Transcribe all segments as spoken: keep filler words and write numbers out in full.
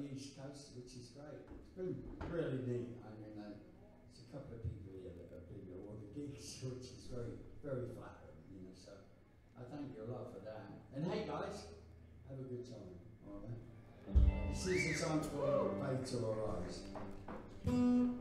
on the East Coast, which is great. It's been really neat. I mean, like, there's a couple of people here that have been to all the gigs, which is very, very flattering, you know, so I thank you a lot for that. And hey guys, have a good time, all right? This is the song called Fade to Our Eyes.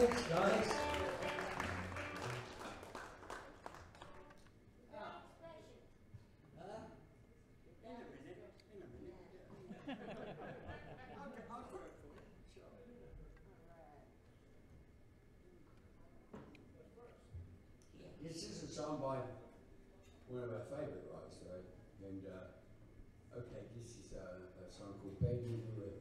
Thanks, guys. This is a song by one of our favourite writers, though. And, uh, okay, this is a, a song called Baby in the River.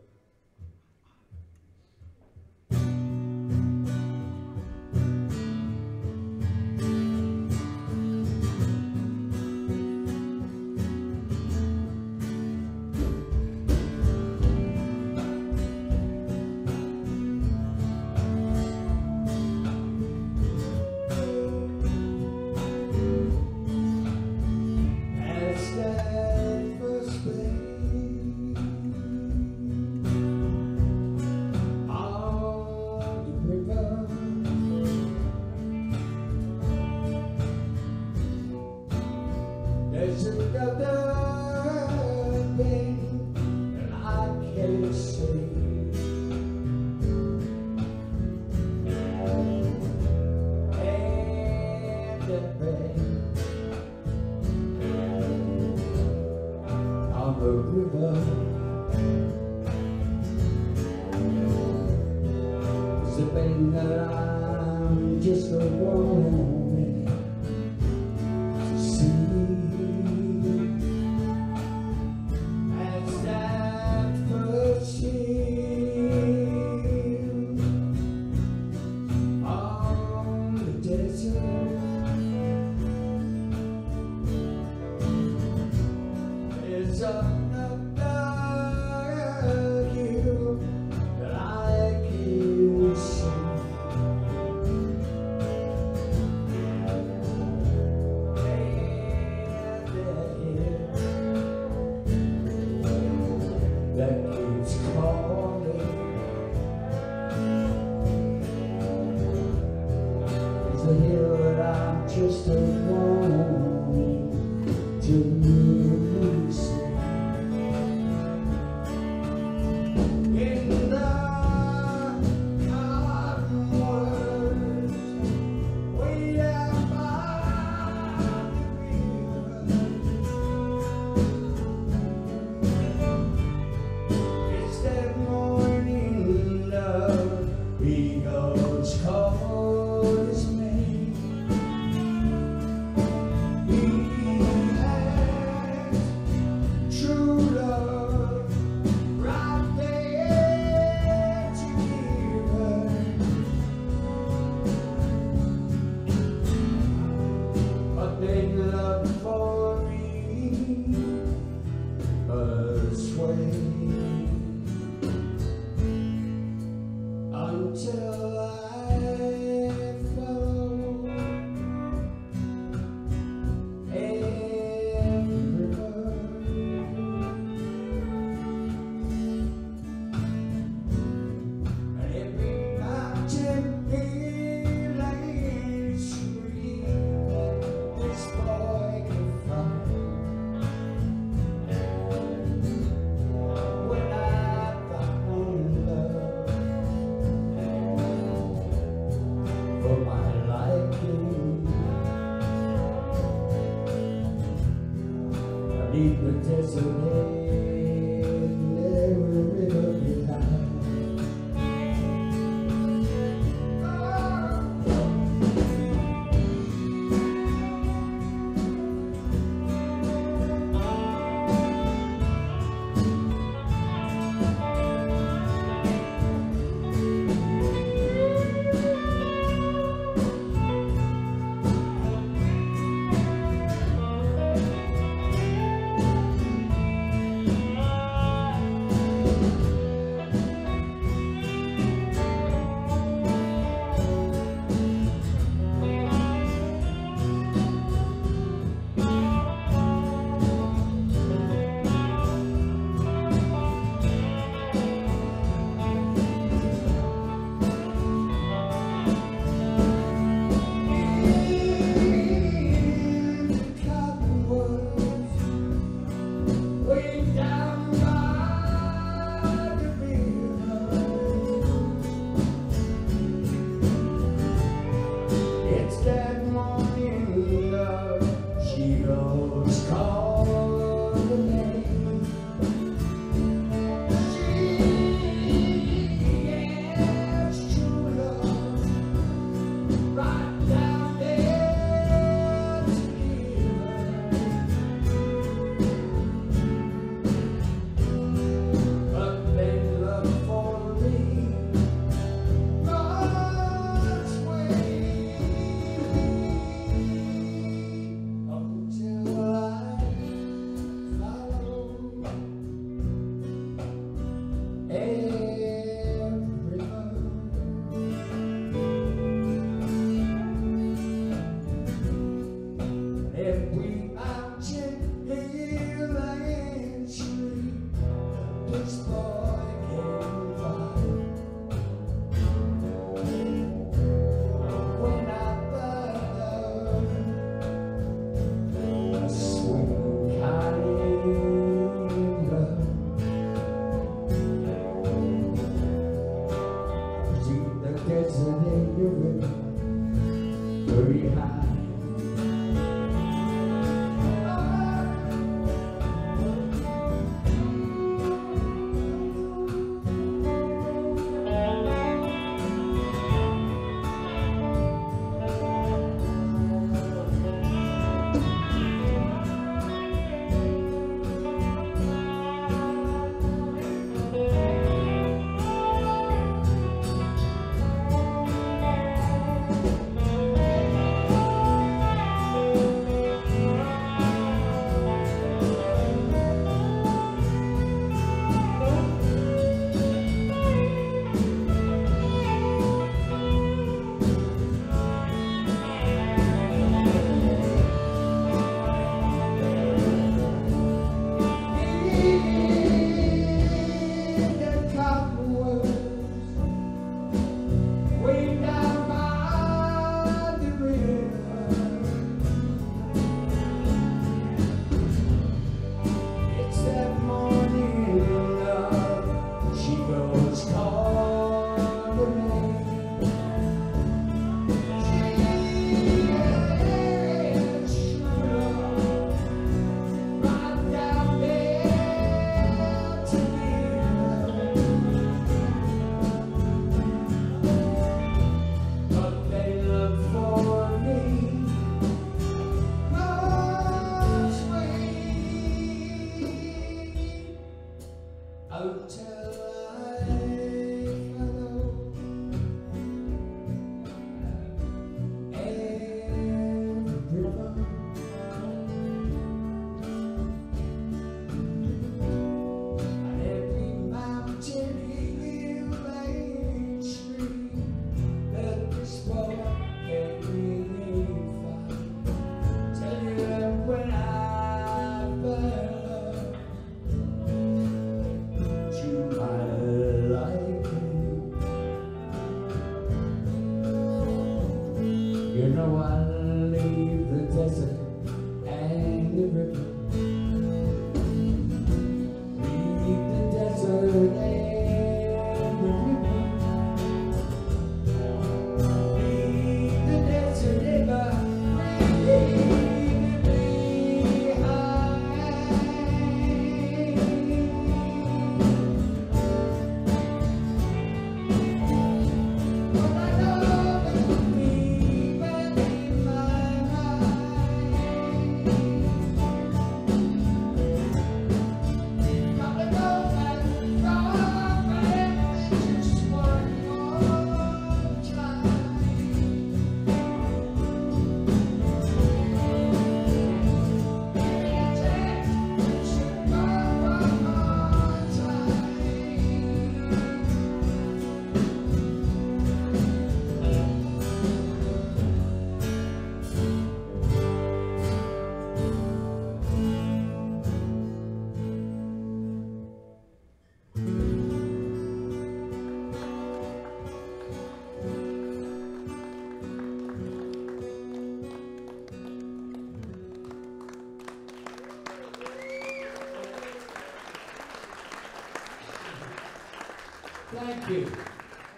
Thank you.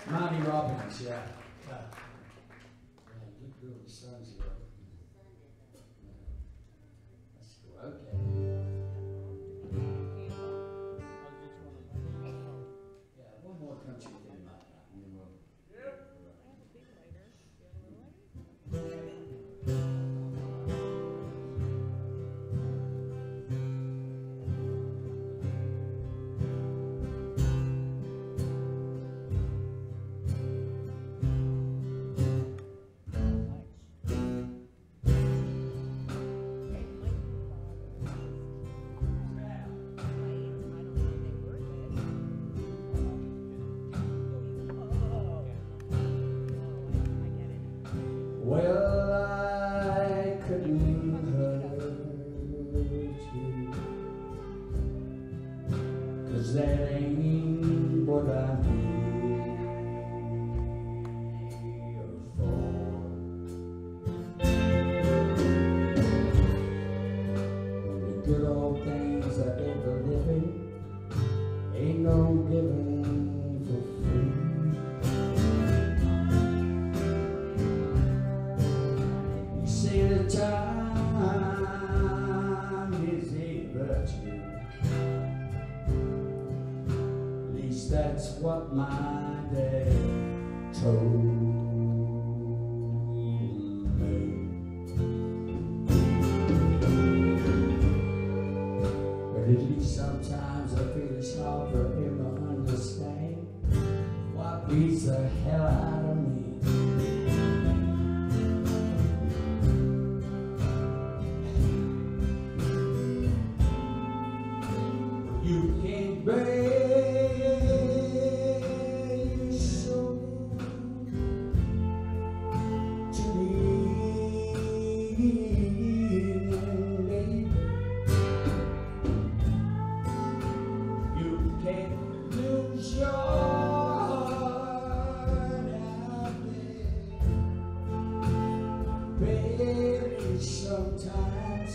Marty Robbins, yeah. Uh, good girl, the sun's here. That's cool, okay. Yeah, one more country thing like that. And we'll, yep. All right. Thank you.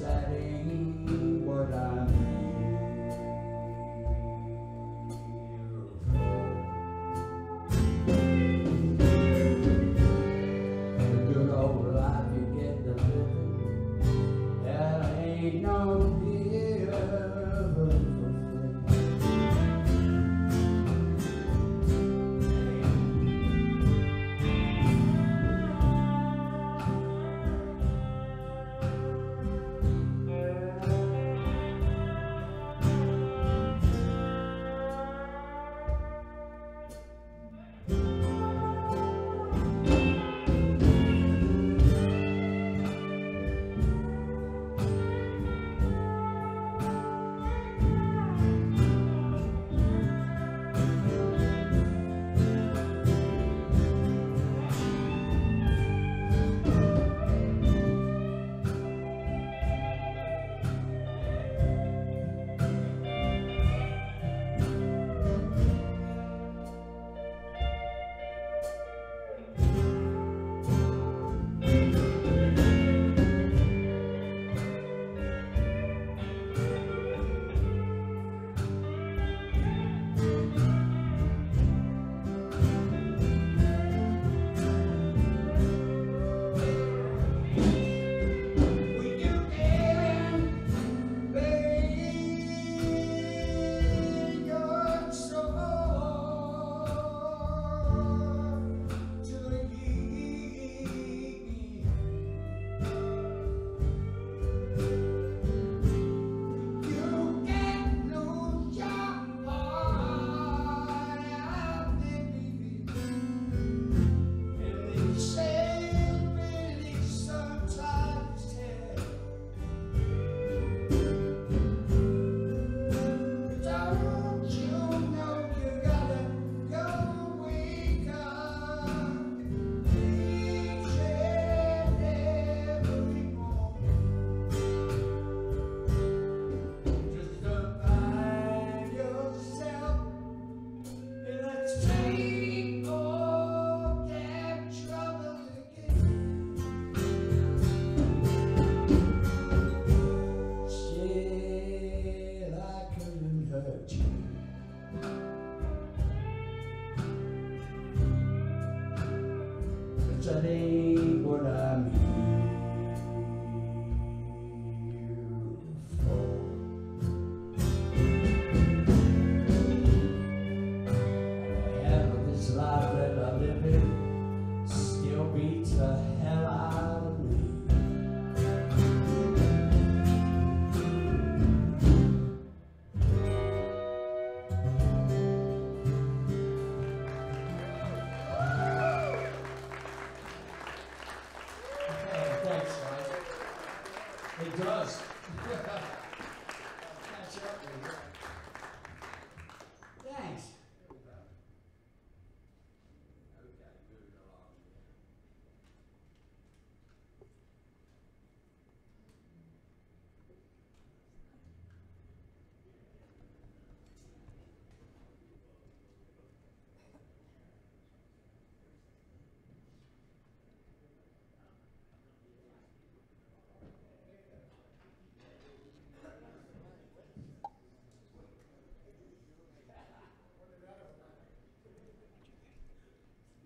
deciding what I'm here for. You know life, you get the living, there ain't no fear for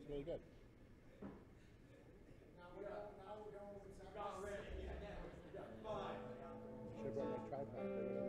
really good. Now we're up. Now we're going with sound. Got ready. Yeah, yeah. Fine. Should have brought my tripod.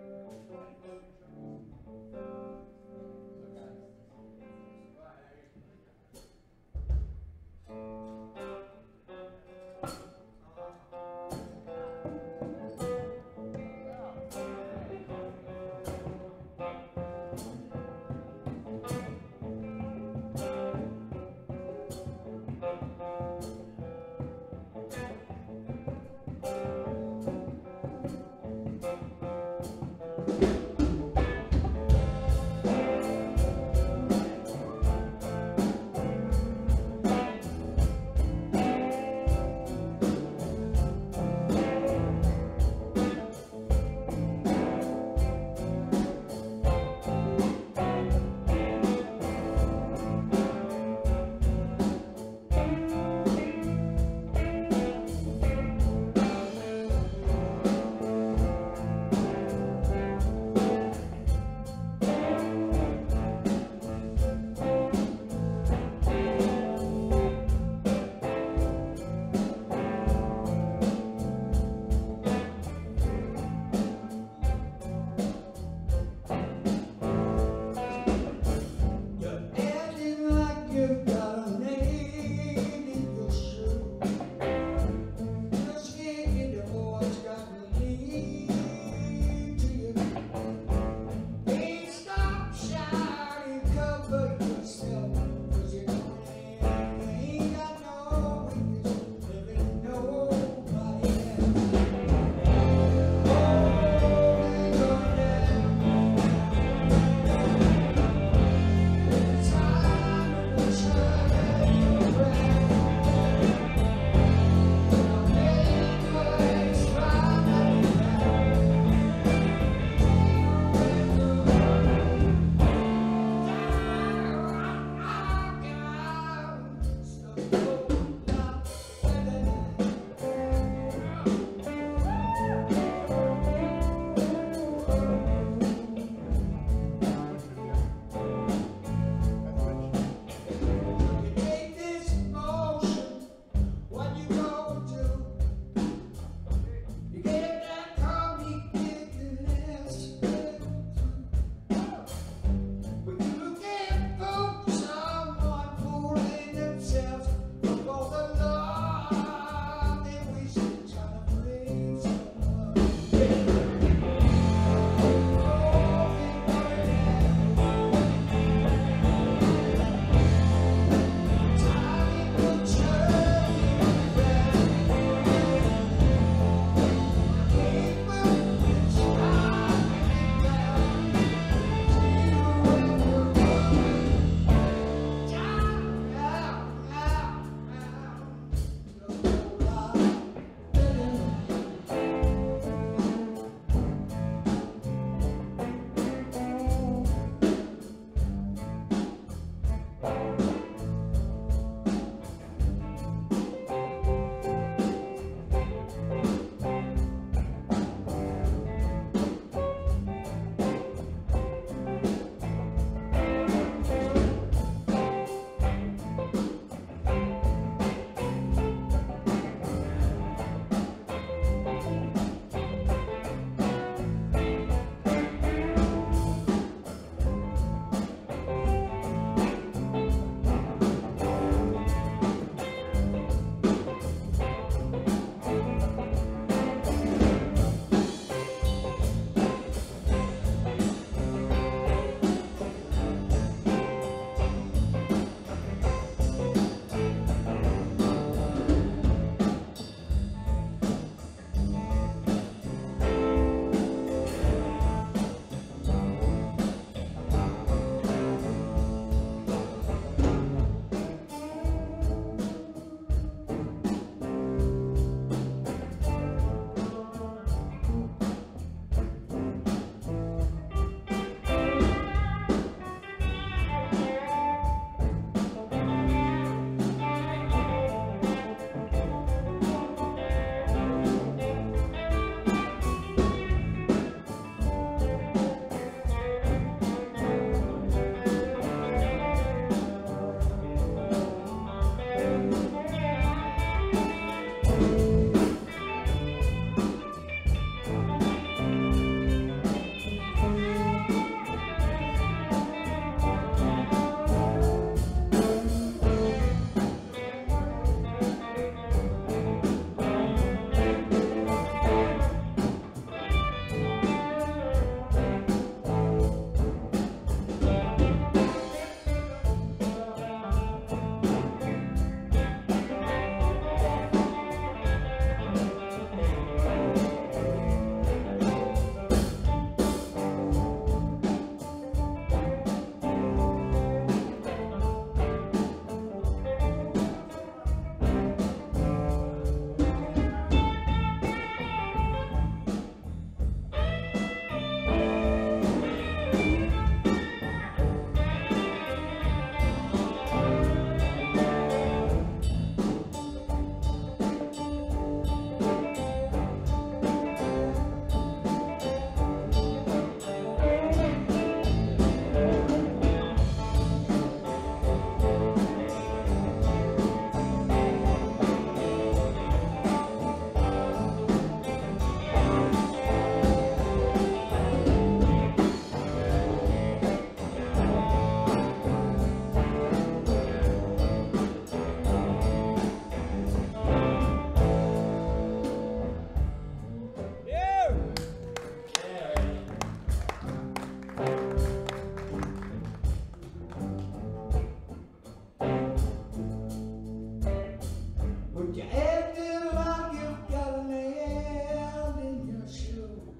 You're acting like you've got an nail in your shoe.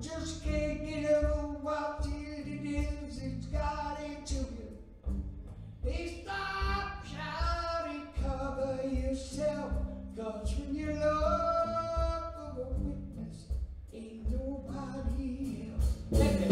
Just can't get over what it is it's got into you. Please stop shouting, cover yourself, 'cause when you're love for a witness, ain't nobody else. Let me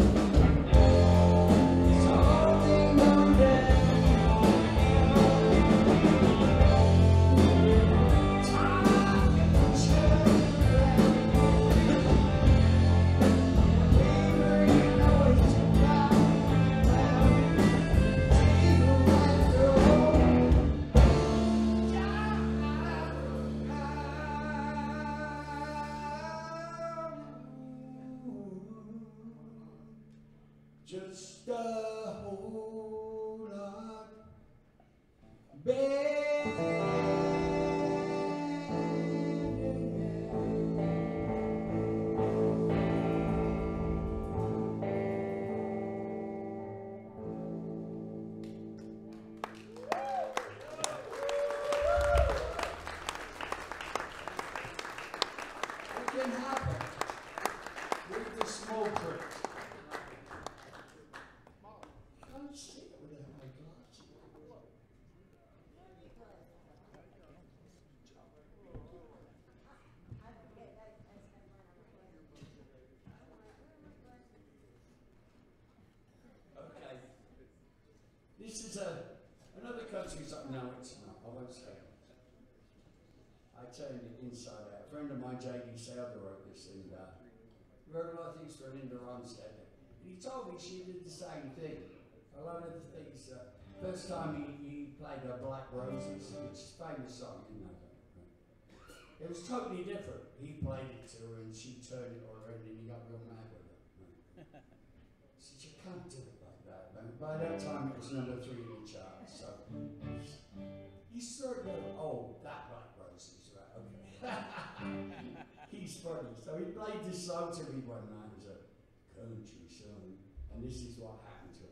J D. Saylor wrote this thing about. He wrote a lot of things for Linda Ronstead. And he told me she did the same thing. A lot of the things. Uh, first time he, he played her Black Roses, which is a famous song, you know. It was totally different. He played it to her and she turned it around and he got real mad with her. He said, you can't do it like that, man. By that time it was number three in the charts. So he sort of, oh, that Black Roses, right, okay. He's funny. So he played this song to me one night as a country song, and this is what happened to it.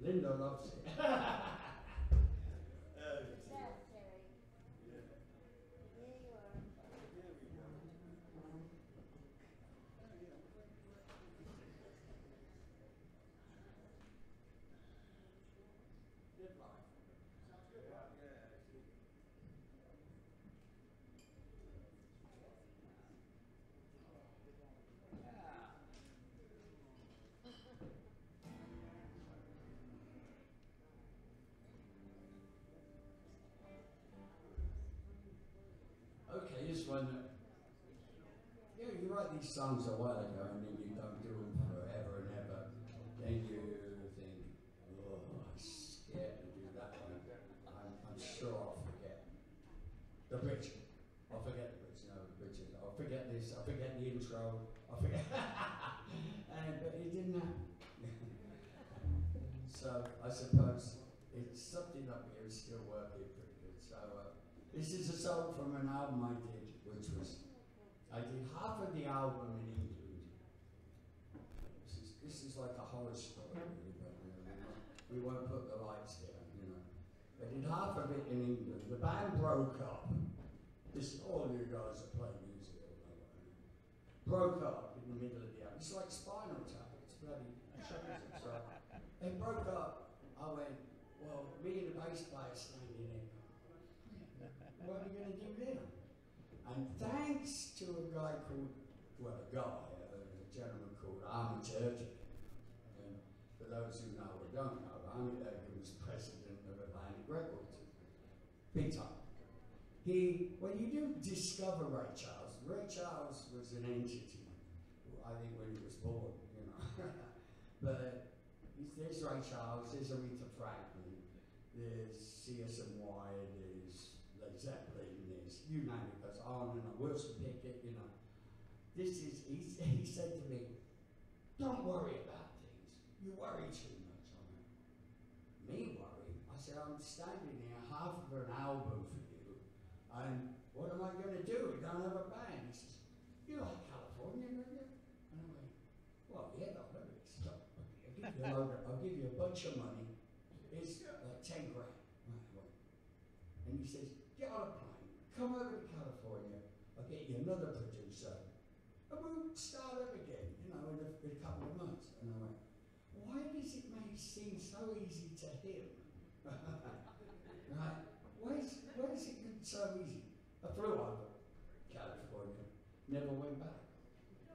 Linda loves it. This one, you know, you write these songs a while ago and then you don't do them forever and ever. Then you think, oh, I'm scared to do that one. I'm, I'm sure I'll forget the bridge. I'll forget the bridge. No, the bridge. I'll forget this. I'll forget the intro. I'll forget. And, but it didn't happen. So I suppose it's something up here is still working pretty good. So. Uh, This is a song from an album I did, which was, I did half of the album in England. This is, this is like a horror story, really, but you know, we, won't, we won't put the lights down, you know. I did half of it in England. The band broke up. This, all of you guys that play music, broke up in the middle of the album. It's like Spinal Tap, it's bloody shocking. So they broke up. I went, well, me and the bass player standing in. What are you going to do now? And thanks to a guy called, well, a guy, a, a gentleman called Armie Church. And for those who know or don't know, Armie was president of Atlantic Records. Big time. He, when you do discover Ray Charles, Ray Charles was an entity, I think, when he was born, you know. But there's Ray Charles, there's Aretha Franklin, there's C S N Y, there's Le Zeppelin, there's, you name it, because Armie and Wilson Pickett, you know. This is, he, he said to me, don't worry about things. You worry too much on it. Me worry? I said, I'm standing here, half of an album for you, and what am I going to do? We don't have a band. He says, you like California, don't you? And I went, well, yeah, I'll never stop. I'll give you a bunch of money. It's like ten grand. And he says, get on a plane, come over to California, I'll get you another producer, and we'll start up again, you know, in a, in a couple of months. And I went, why does it make it seem so easy to him? Right? Why is, why is it so easy? I flew over California, never went back.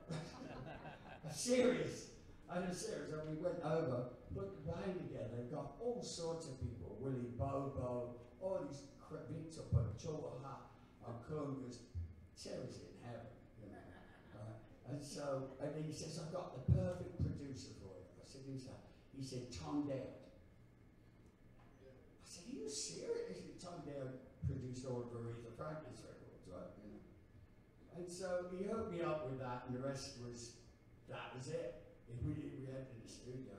I'm serious. I'm serious. And we went over, put the band together, got all sorts of people, Willie Bobo, all these critics up on Choha, on Congress, Terry's in heaven, you know. Right? And so, and then he says, I've got the perfect producer for you. I said, who's that? He said, Tom Dale. I said, are you serious? Tom Dale produced all of Aretha Franklin's records, right? You know. And so he hooked me up with that, and the rest was, that was it. if we didn't react in the studio,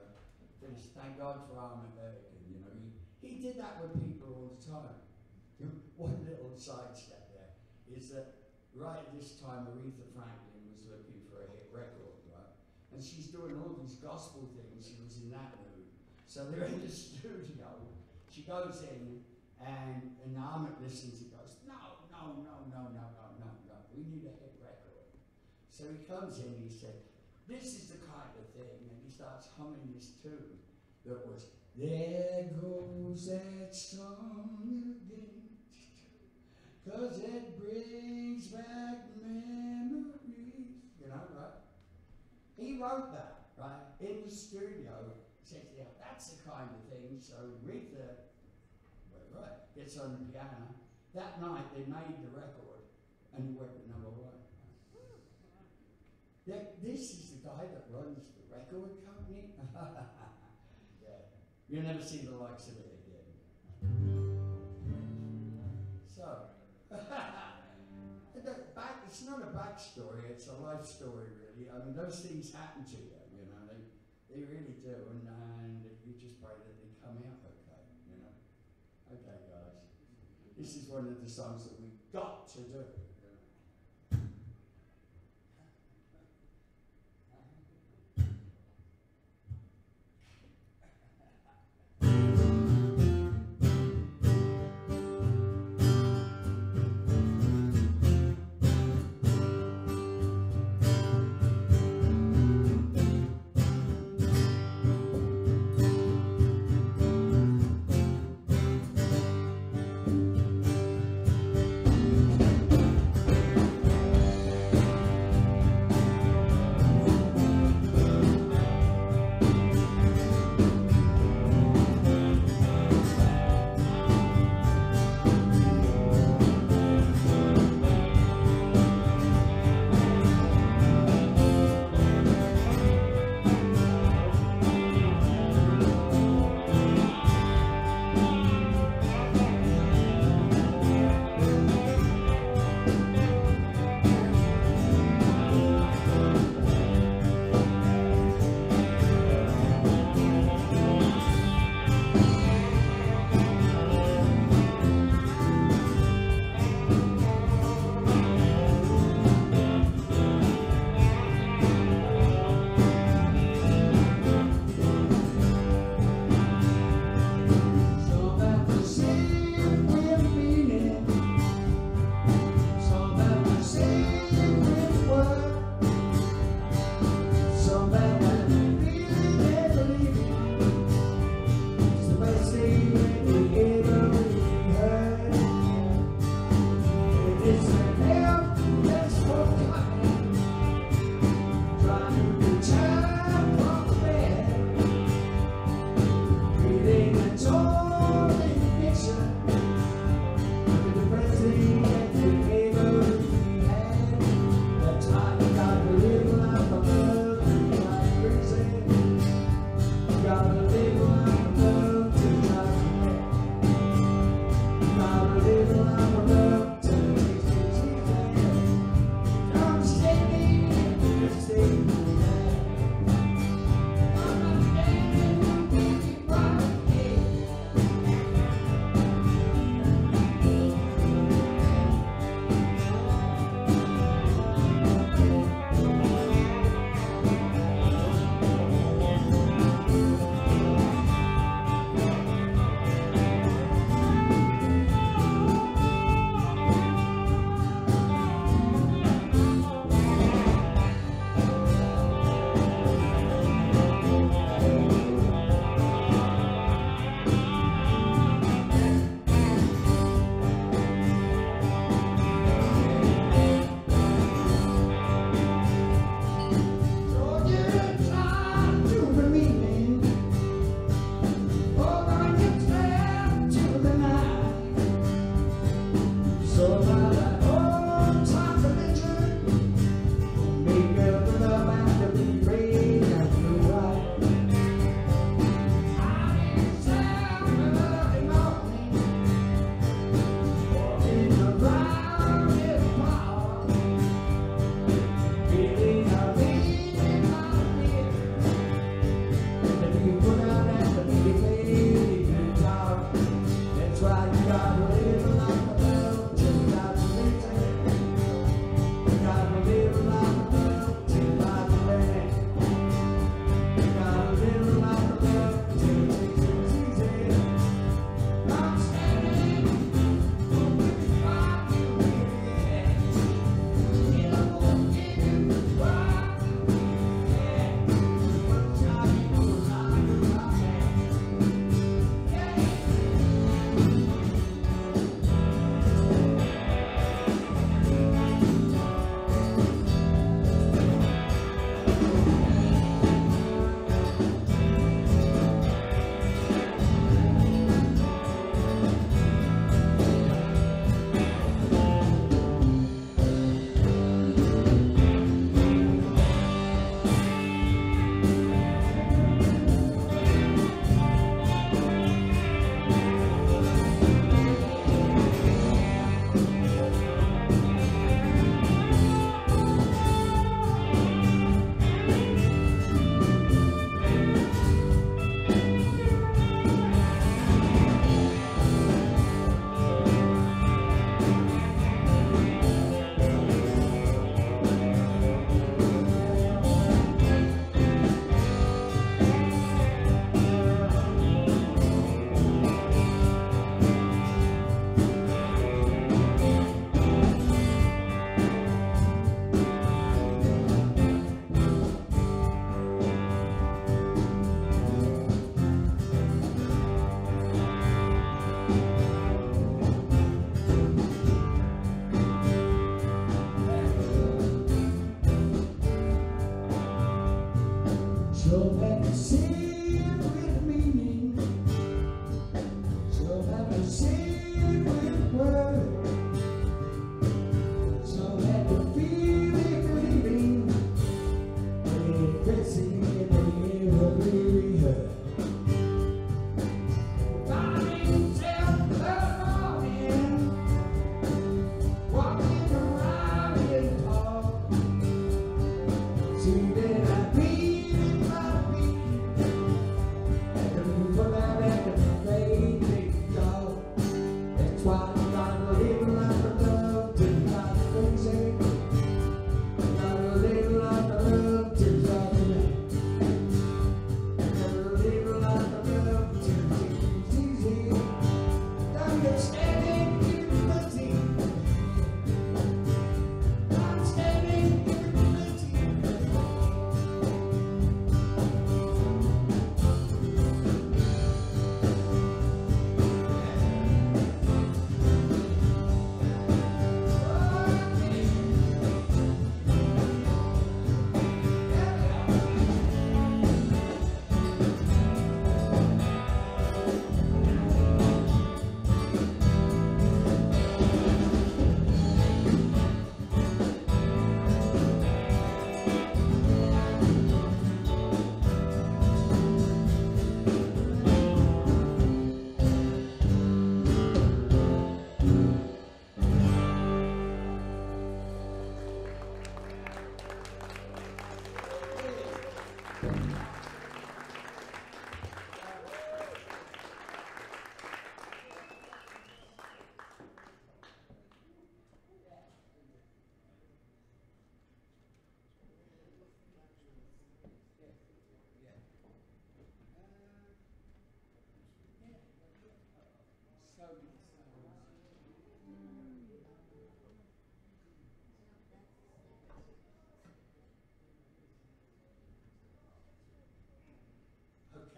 because thank God for Ahmet American, you know, he, he did that with people all the time. One little sidestep there is that right at this time Aretha Franklin was looking for a hit record, right? And she's doing all these gospel things, she was in that mood. So they're in the studio, she goes in, and, and Ahmet listens and goes, no, no, no, no, no, no, no, no, we need a hit record. So he comes in and he said, this is the kind of thing, and he starts humming this tune that was, there goes that song again, cause it brings back memories, you know, right? He wrote that, right, in the studio, says, yeah, that's the kind of thing, so Aretha, well, right, gets on the piano. That night they made the record, and it went to number one. Yeah, this is the guy that runs the record company. Yeah. You'll never see the likes of it again. So, back, it's not a backstory, it's a life story, really. I mean, those things happen to you, you know, they, they really do, and, and you just pray that they come out okay, you know. Okay, guys, this is one of the songs that we've got to do.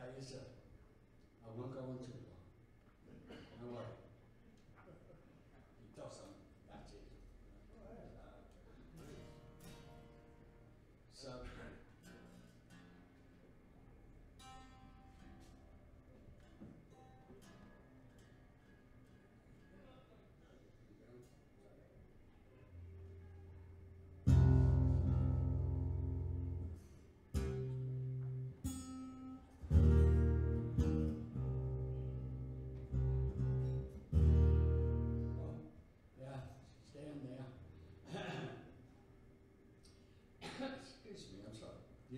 Okay, sir. I won't go on too long. No worry. It doesn't. That's it. Uh, so,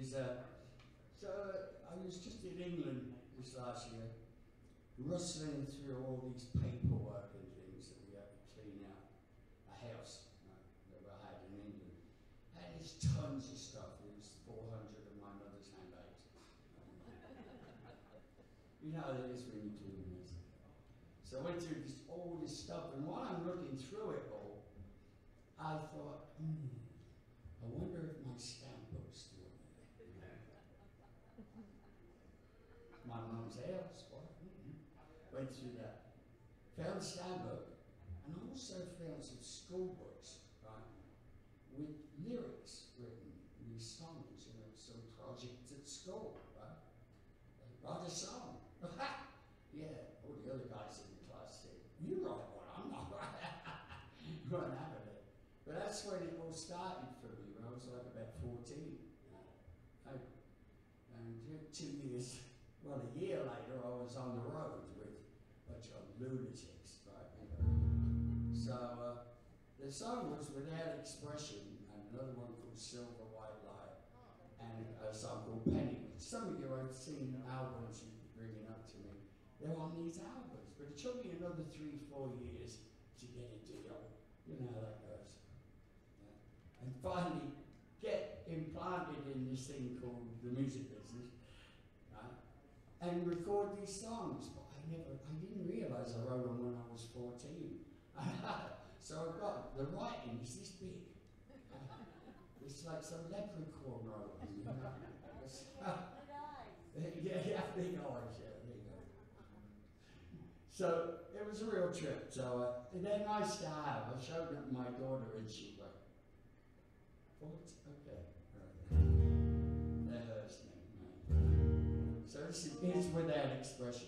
Is, uh, so uh, I was just in England this last year, rustling through all these paperwork and things that we had to clean out a house uh, that I had in England. And there's tons of stuff. It was four hundred of my mother's handbags. You know how that is when you're doing this. So I went through this, all this stuff, and while I'm looking through it all, I thought, mm, I wonder if my stamp book's still my mum's house, well, went through that, found stamp book, and also found some school books, right, with lyrics written, these songs, you know, some projects at school, right, write a song, yeah, all the other guys in the class said, you write one, I'm not right, run out of it, but that's when it all started for me, when I was like about fourteen, I, and two years, well, a year later, I was on the road with a bunch of lunatics, right? So, uh, the song was Without Expression, and another one called Silver White Light, and a song called Penny. Some of you I've seen albums you've been bringing up to me. They're on these albums, but it took me another three, four years to get a deal. You know how that goes. Yeah. And finally, get implanted in this thing called the music business. And record these songs, but I never, I didn't realise I wrote them when I was fourteen. So I've got, the writing is this big. It's like some leprechaun writing, you know. yeah, yeah, big eyes, yeah, big eyes. So it was a real trip, so uh, they're nice to have. I showed them my daughter and she went, what? Okay, right. They're hers now. Church is Without Expression.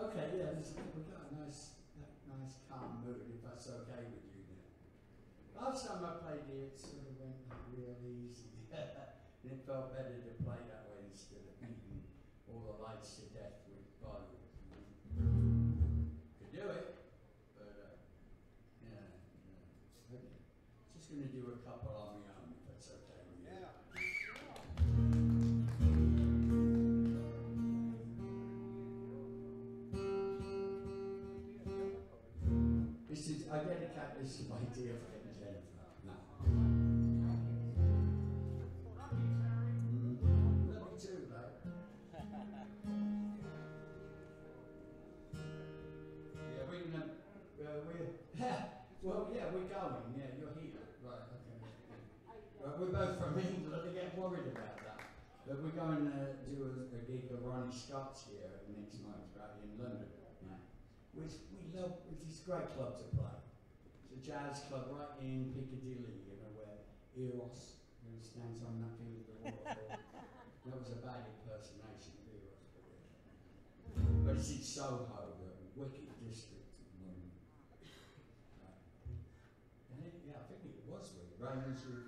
Okay, yeah, we've got a nice, nice calm mood, if that's okay with you now. Last time I played here, it sort of went real easy. And it felt better to play that way instead of beating all the lights to death with bottles. Could do it, but uh, yeah, yeah. Okay. Just going to do a couple on my own, if that's okay with you. Yeah. This is, I dedicate this to my dear friend Jennifer. No. Mm. Love you too, mate. Yeah, we know, uh, we're, yeah, well, yeah, we're going, yeah, you're here. Right, okay. Well, we're both from England, I get worried about that. But we're going to do a, a gig of Ronnie Scott's here next month, right, in London, right? Which we love, which is a great club to play. It's a jazz club right in Piccadilly, you know, where Eros, who stands on nothing with the wall. That was a bad impersonation of Eros. But it's in Soho, the wicked district in London. Right. And it, yeah, I think it was with Raymond's room.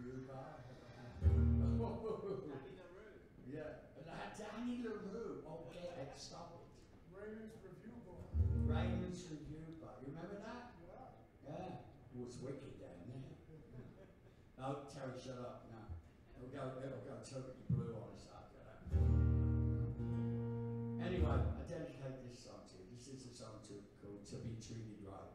Danny LaRue. Yeah, Danny LaRue. Oh, yeah, stop it. Raymond's Review Bar. Raymond's Review Bar. You remember that? Yeah. Yeah. It was wicked down there. Oh, Terry, shut up. No. It'll go, it'll go totally blue on us after that. Anyway, I dedicate this song to you. This is a song to, called To Be Treated Right.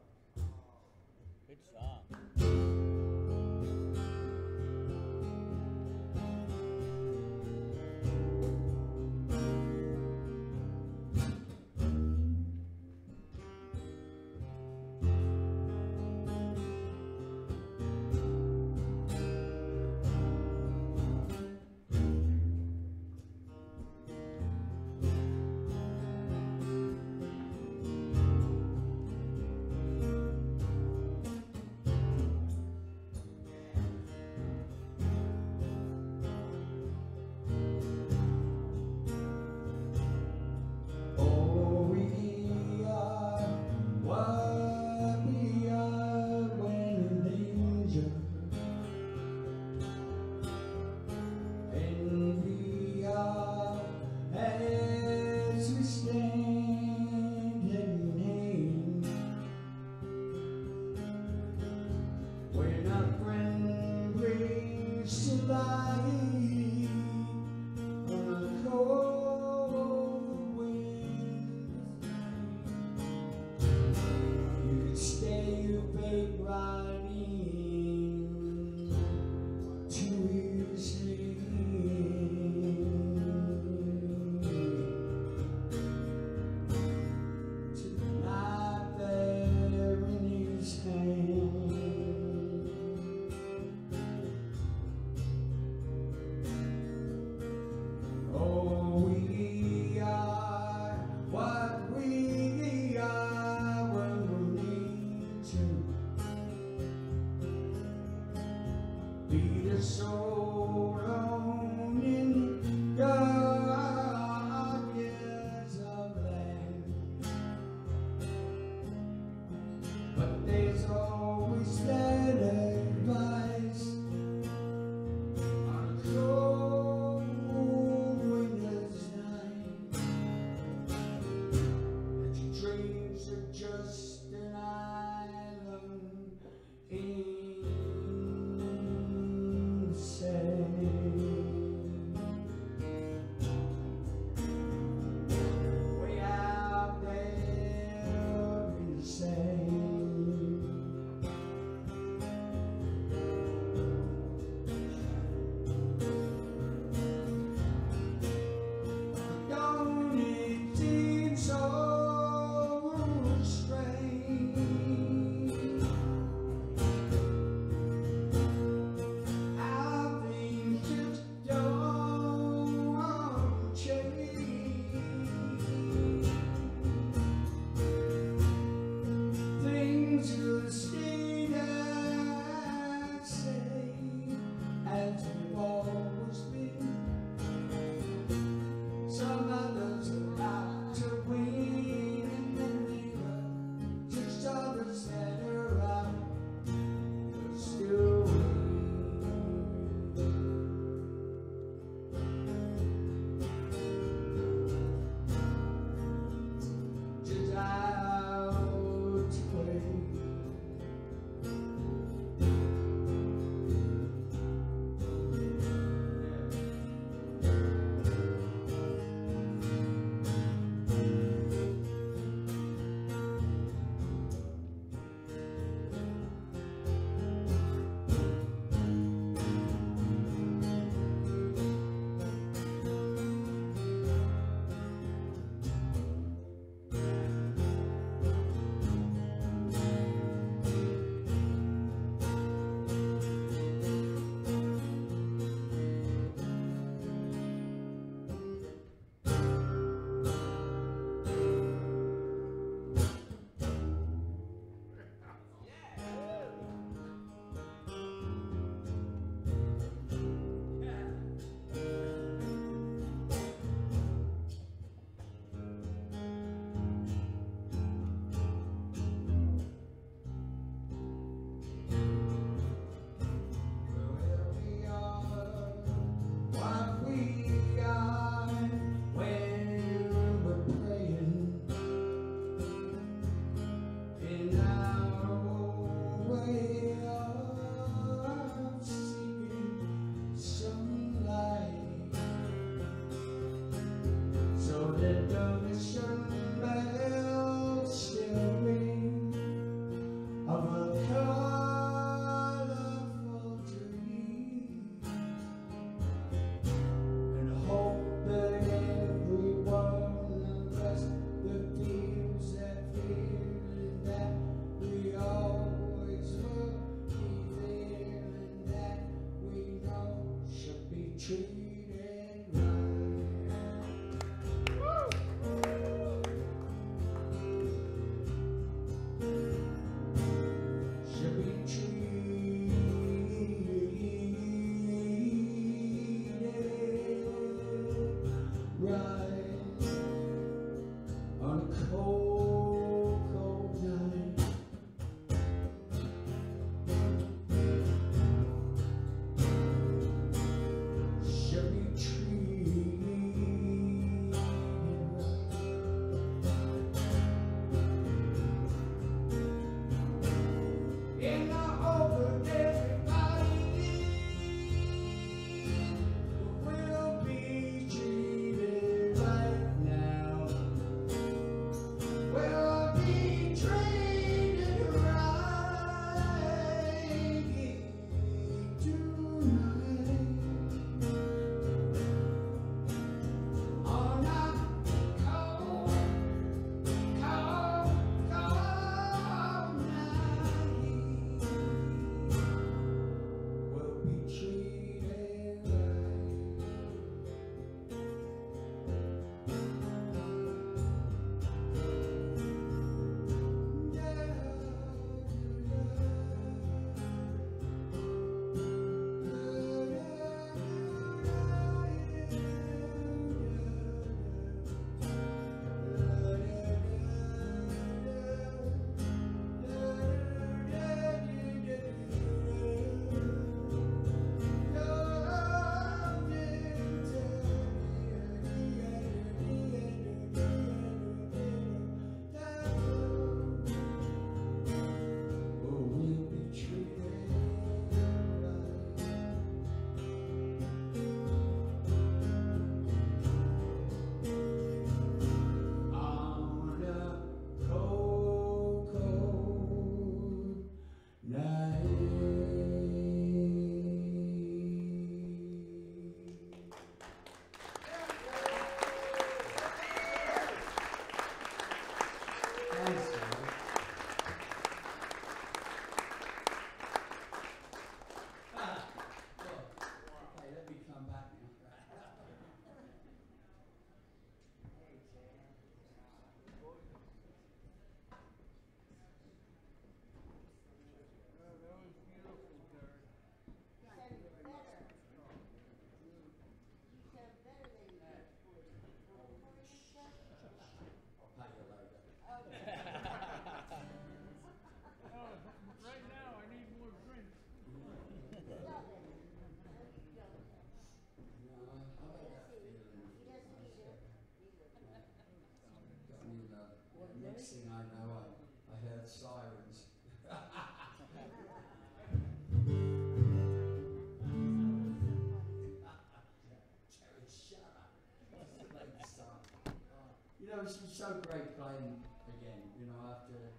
playing again, you know, after,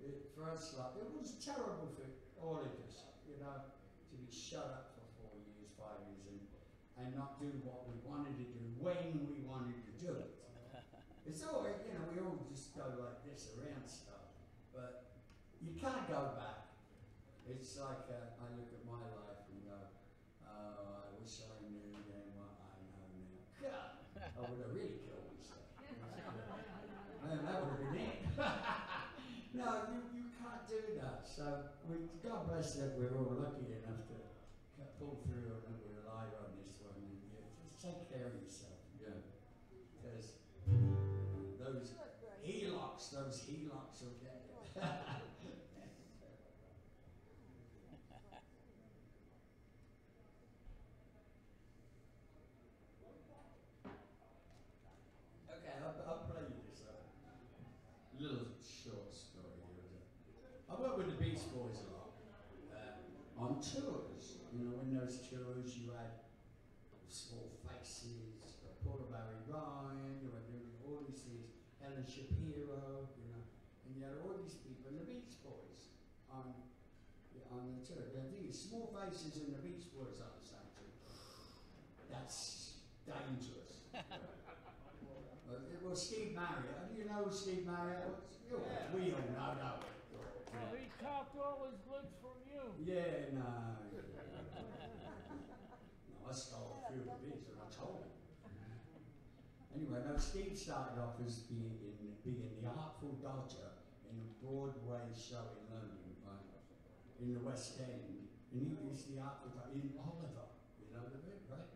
it, for us, like, it was terrible for all of us, you know, to be shut up for four years, five years, and, and not do what we wanted to do when we wanted to do it. It's all, you know, we all just go like this around stuff, but you can't go back. It's like uh, I look at my life and go, oh, I wish I knew then what I know now. God, I would have really killed myself. Man, that would have been it. No, you, you can't do that. So, we, God bless that we're all lucky enough to pull through and we're alive on this one. And yeah, just take care of yourself. Yeah. Because those helix, those helix will get you. Okay, I'll, I'll play you this uh, little short story here. I work with the Beach Boys a lot uh, on tours. You know, in those tours you had Small Faces, Paula Barry Ryan, you had all these things, Helen Shapiro, you know, and you had all these people, and the Beach Boys on on the tour. The thing is, Small Faces and the Beach Boys on the same tour. That's dangerous. Well, Steve Marriott, do you know who Steve Marriott was? Yeah. We all know, don't we? Well, he copped all his goods from you. Yeah, no. No, I stole a few of the beats and I told him. Anyway, no, Steve started off as being, in, being the Artful Dodger in a Broadway show in London, right? In the West End. And he was the Artful Dodger in Oliver, you know the bit, right?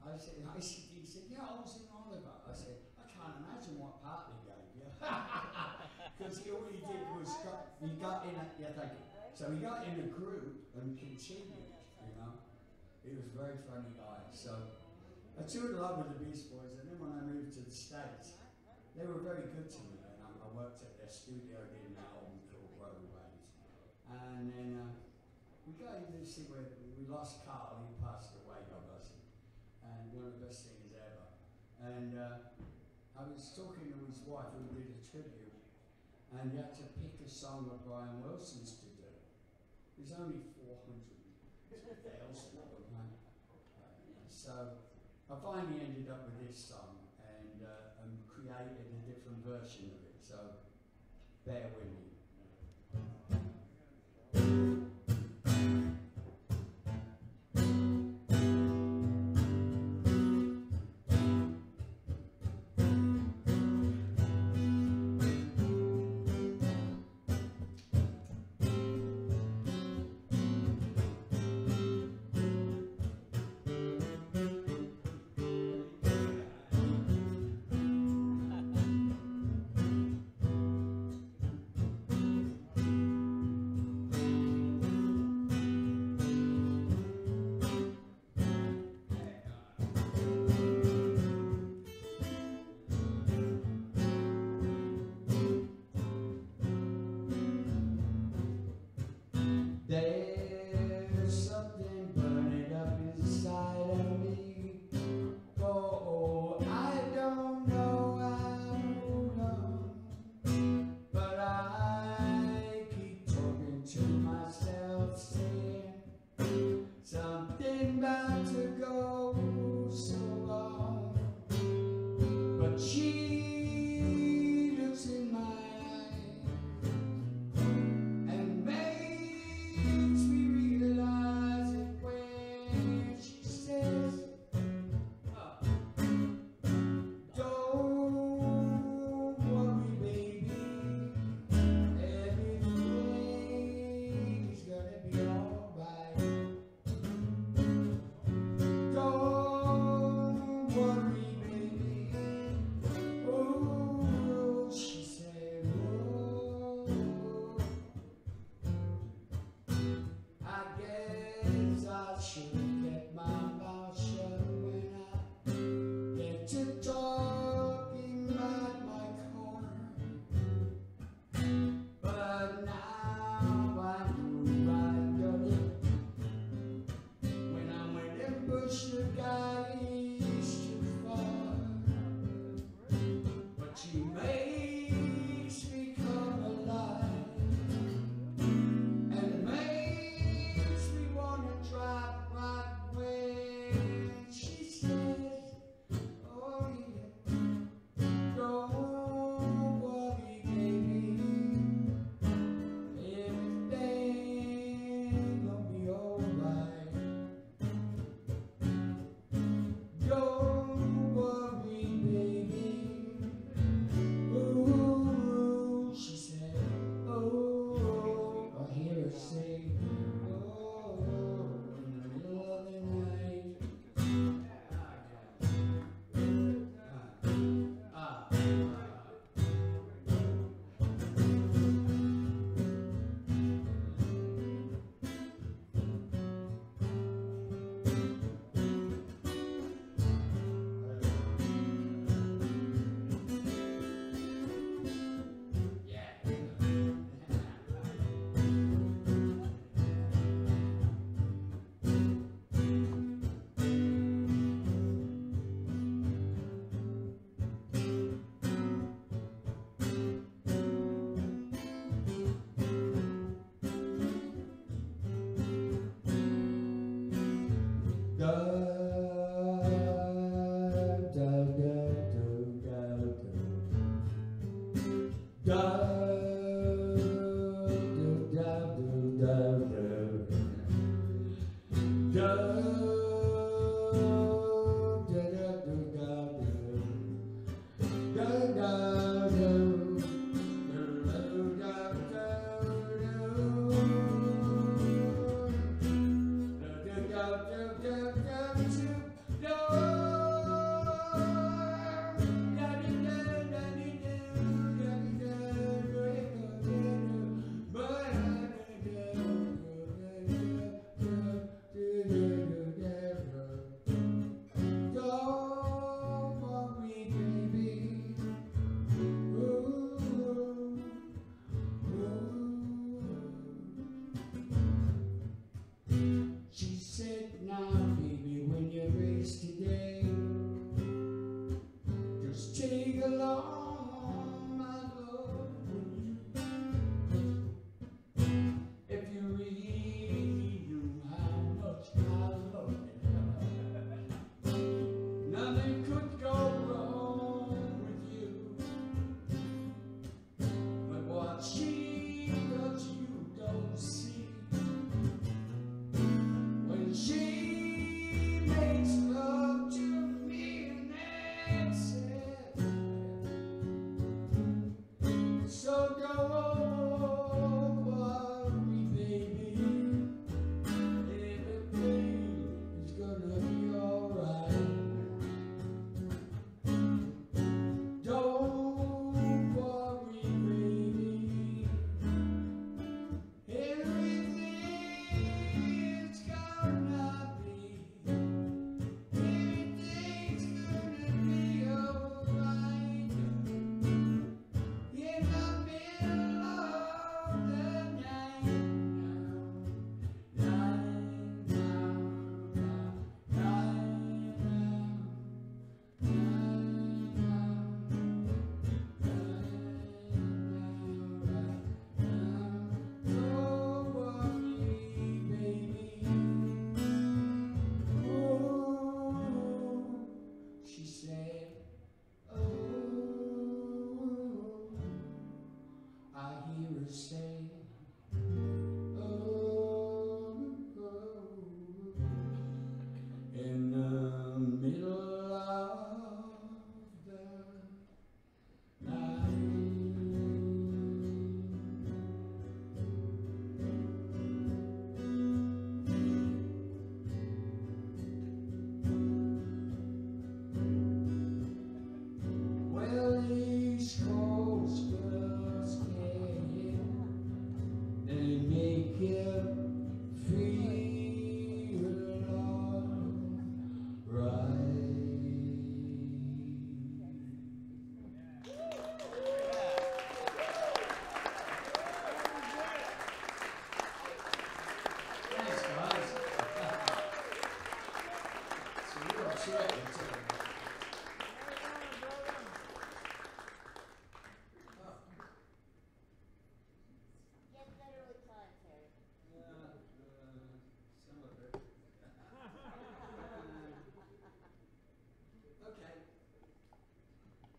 I said, I said, he said, yeah, I was in Oliver. I said, I can't imagine what part they gave you. Because all he did was, got, he got in a, yeah, thank you. So he got in a group and continued, you know. He was a very funny guy. So I toured a lot with the Beast Boys, and then when I moved to the States, they were very good to me. And I worked at their studio in that album called Growing Ways. And then uh, we got to see where we lost Carl, he passed away, God bless him. And one of the best things ever. And uh, I was talking to his wife who did a tribute, and he had to pick a song of Brian Wilson's to do. There's only four hundred thousand of them. So I finally ended up with this song and, uh, and created a different version of it, so bear with me.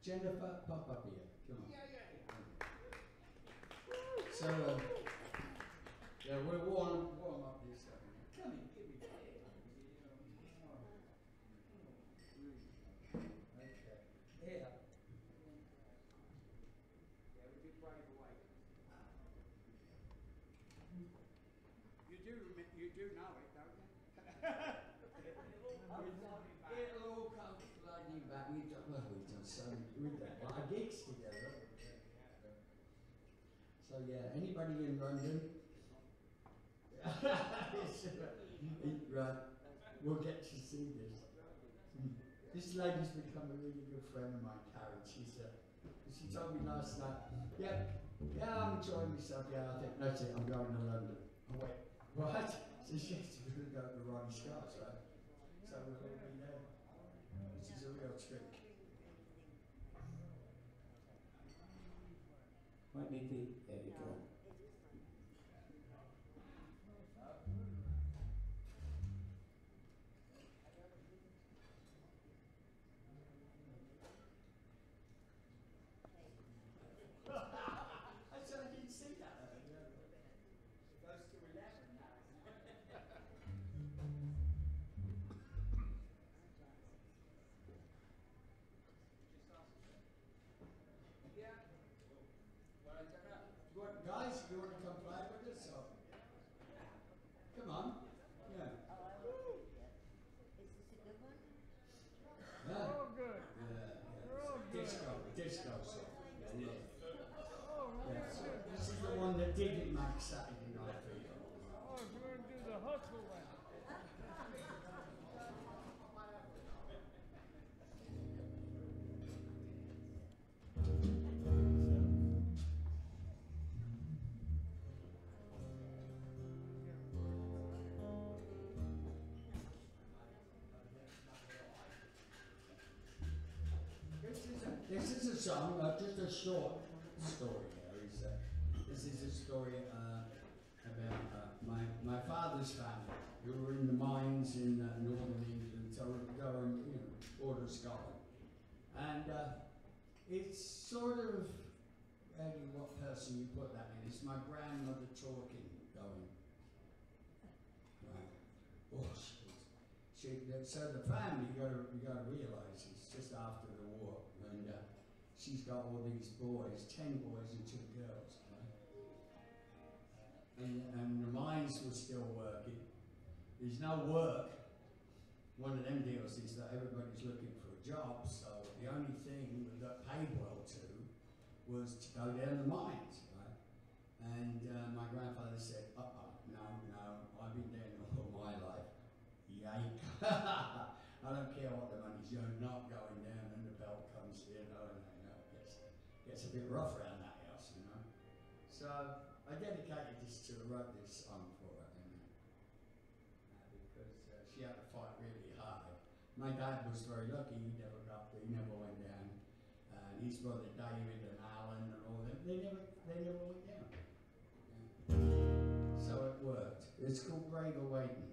Jennifer, pop up here. Come on. Yeah, yeah, yeah. So, uh, yeah, we're warm, warm up here. So. Come here, give me that. Okay. Here. Yeah, we do Brave Awakening. You do, you do know it, don't you? It'll all come flooding back. We've done, well, we've done so we've done a lot of gigs together. So yeah, anybody in London? Right, we'll get to see this. This lady's become a really good friend of mine, Karen. She's uh, she told me last night. Yeah, yeah, I'm enjoying myself. Yeah, I think that's it. I'm going to London. Oh wait, what? So she has to go to Ronnie Scott's, right? So we'll all be there. This is a real trick. Might need the, there you go. I don't know. You want, guys, you want to come play with us? Or? Come on. Yeah. Oh, I will. Is this a good one? Yeah. Oh, good. Yeah, yeah. Oh, good. Disco, disco song. Yeah, yeah. Oh, yeah, so this is the one that didn't make Saturday night for you. Oh, if you want to do the hustle one. This is a song, uh, just a short story. There is a, this is a story uh, about uh, my my father's family who were in the mines in uh, northern England, so we go and you know, border Scotland, and uh, it's sort of depending on what person you put that in. It's my grandmother talking, going, right? Oh, shit. She, so the family, you gotta, you gotta realise, it's just after the war, and uh, she's got all these boys, ten boys and two girls, right? And, and the mines were still working. There's no work. One of them deals is that everybody's looking for a job, so the only thing that paid well to was to go down the mines, right? And uh, my grandfather said, uh-uh, no, no, I've been down all my life. Yike. I don't care what the money's, you're not going down, and the bell comes, you know, and you know, it gets, gets a bit rough around that house, you know. So I dedicated this to her, wrote this song for her, you know, because uh, she had to fight really hard. My dad was very lucky, he never got, he never went down, uh, and his brother David and Alan and all them, they never, they never went down. Yeah. So it worked. It's called Brave Awakening.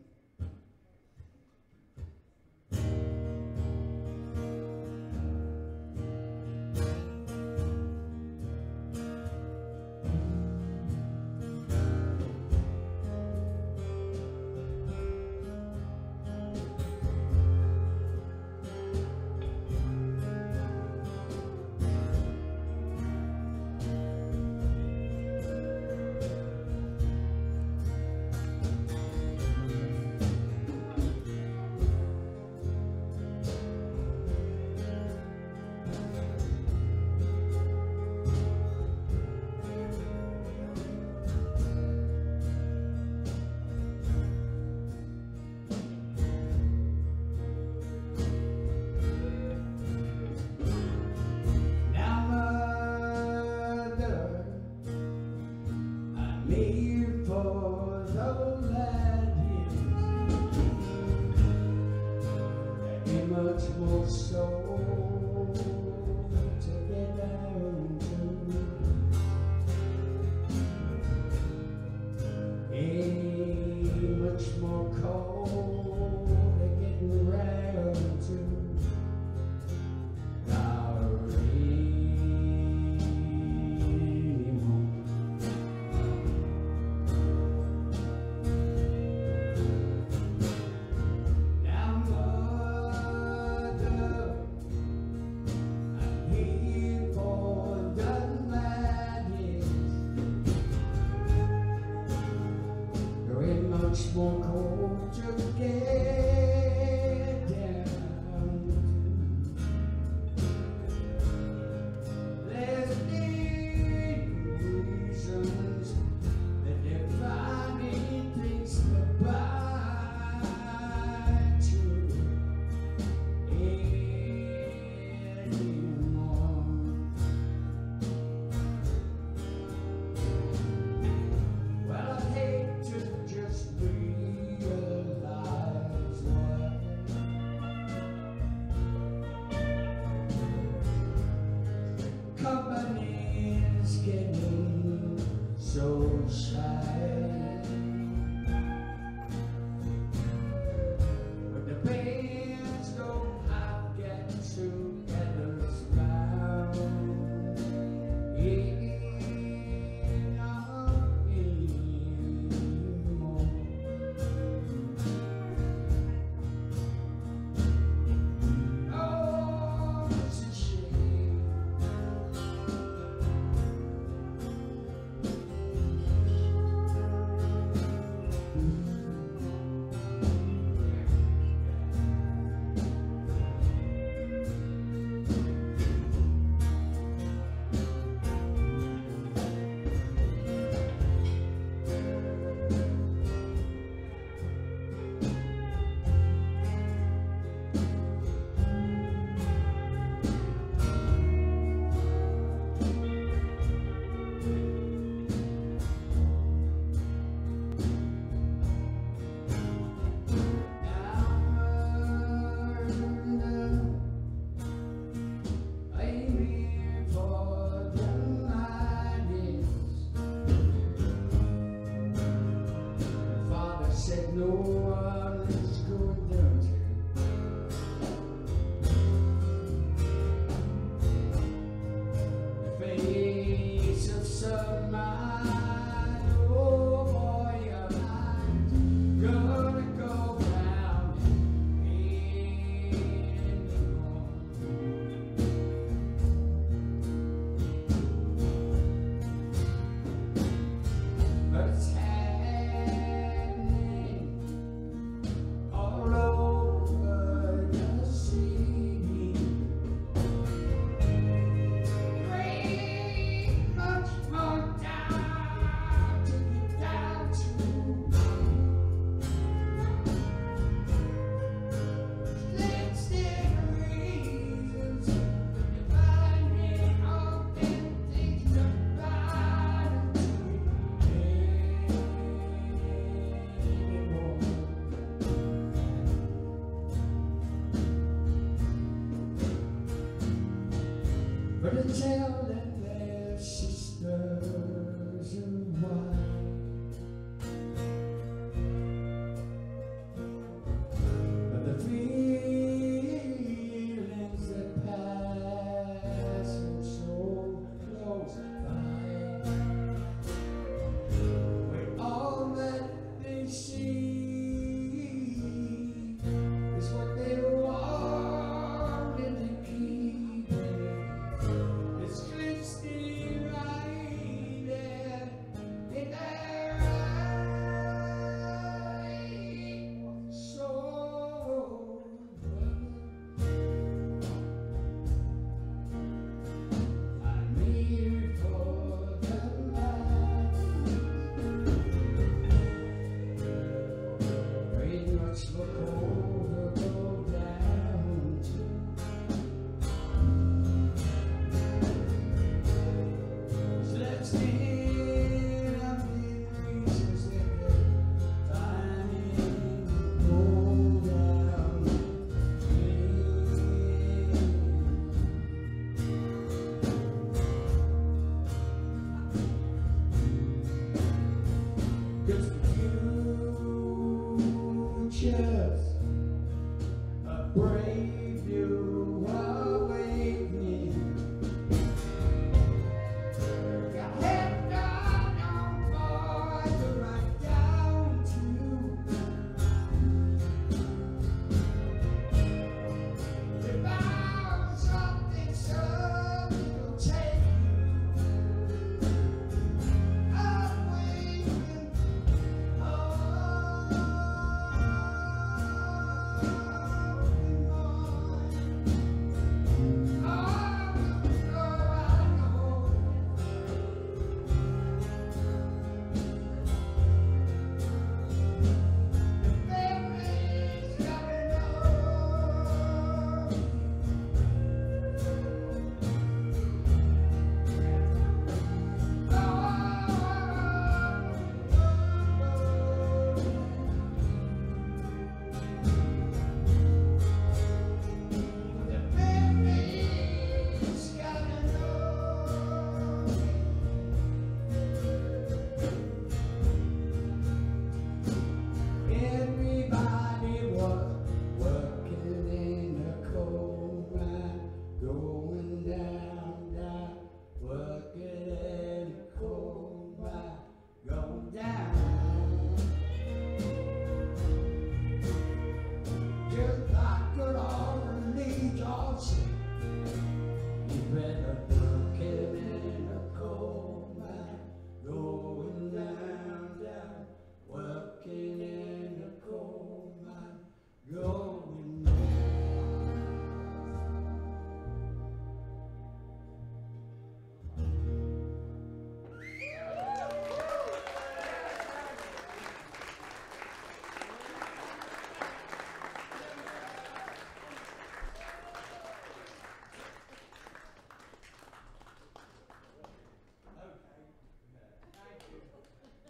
What?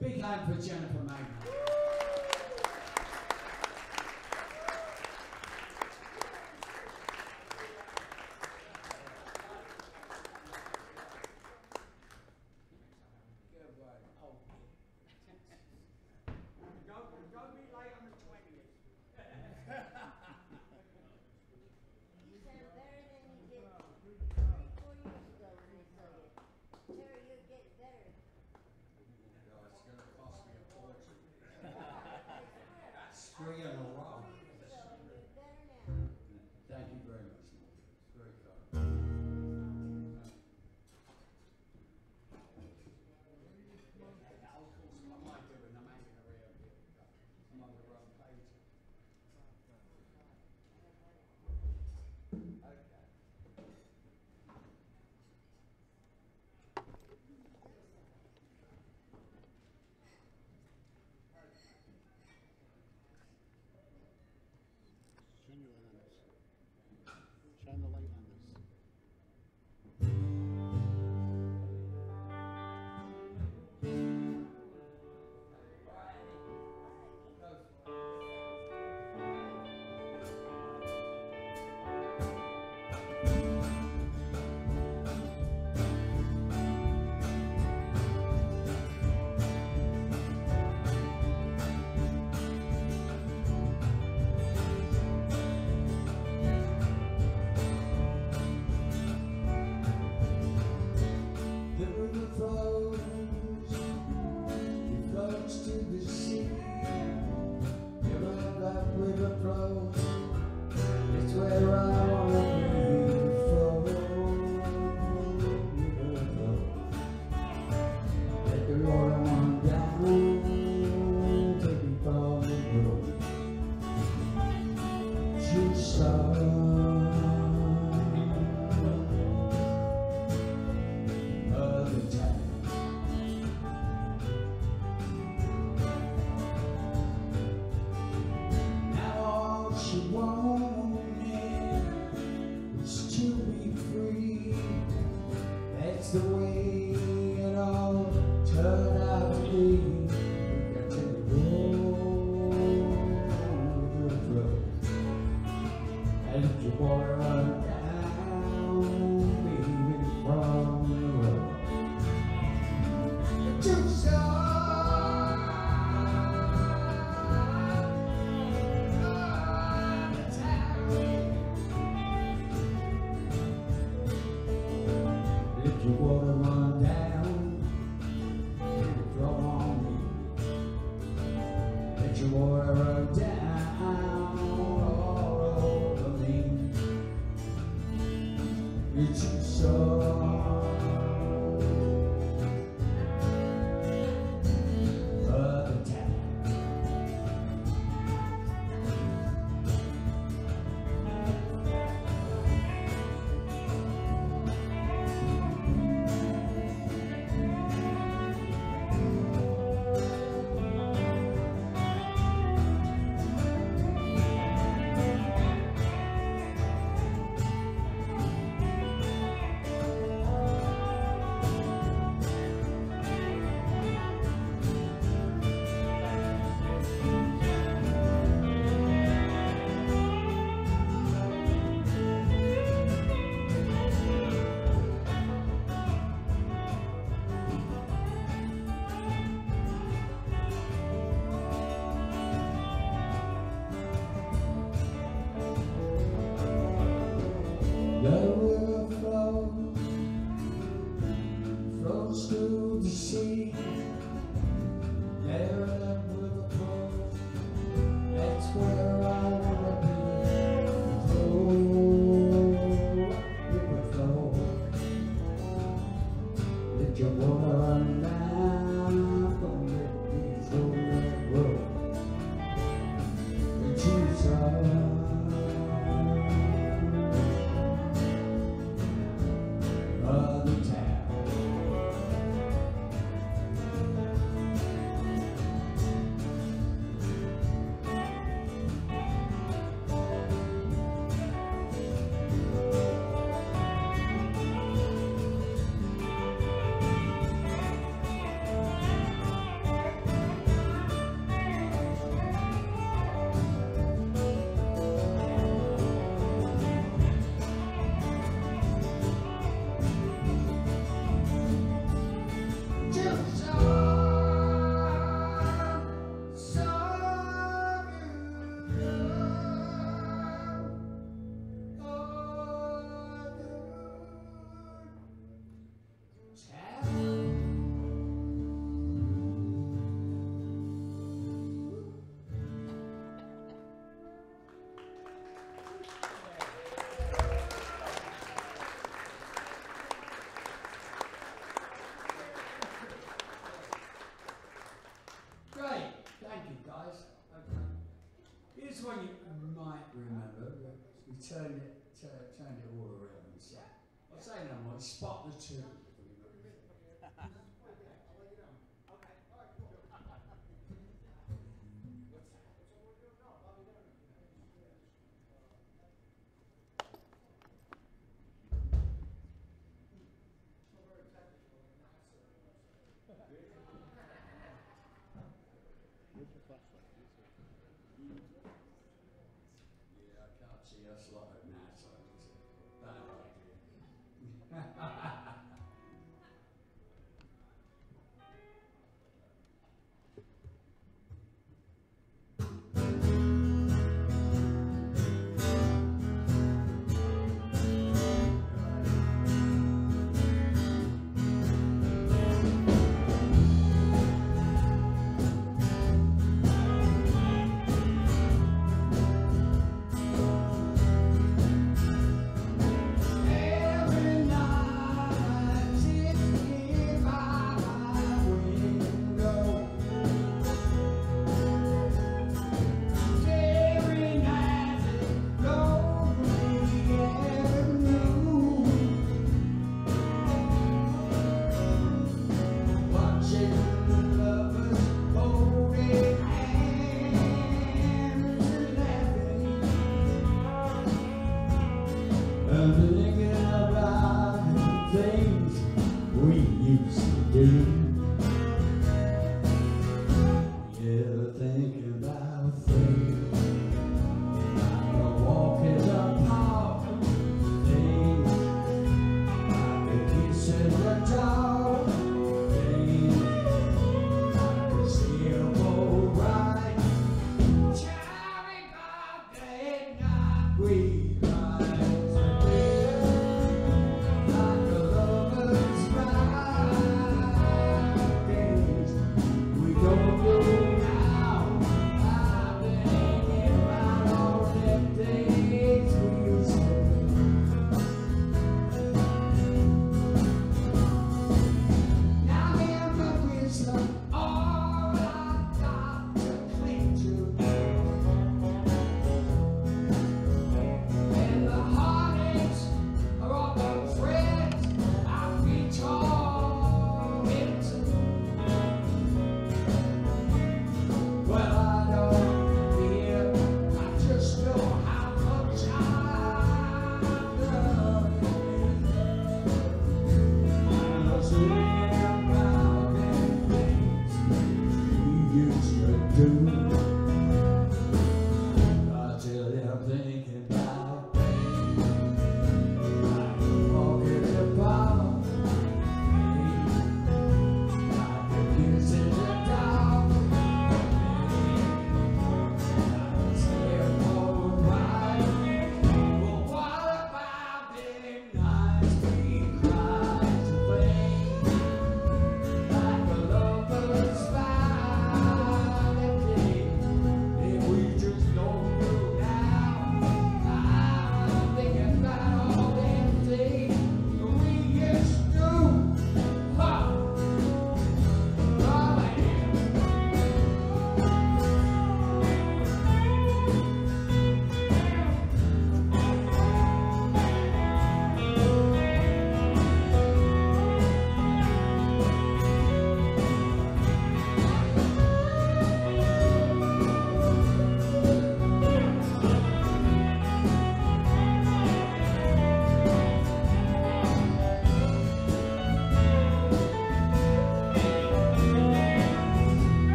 Big hand for Jennifer Magna. Good work. Oh. Don't be late. you want me is to be free. That's the way it all turned out to be. We got to roll the road and you water on down, baby, from the road. You're too shy. Turned it, turned it all around and sat. I was saying, I might spot the two. Every night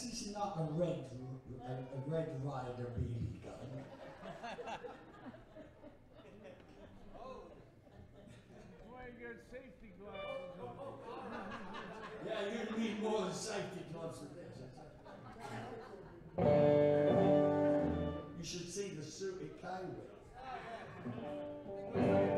This is not a red, a, a red rider B B gun. Why you got safety gloves? Yeah, you need more than safety gloves than this. You should see the suit it came with. I know.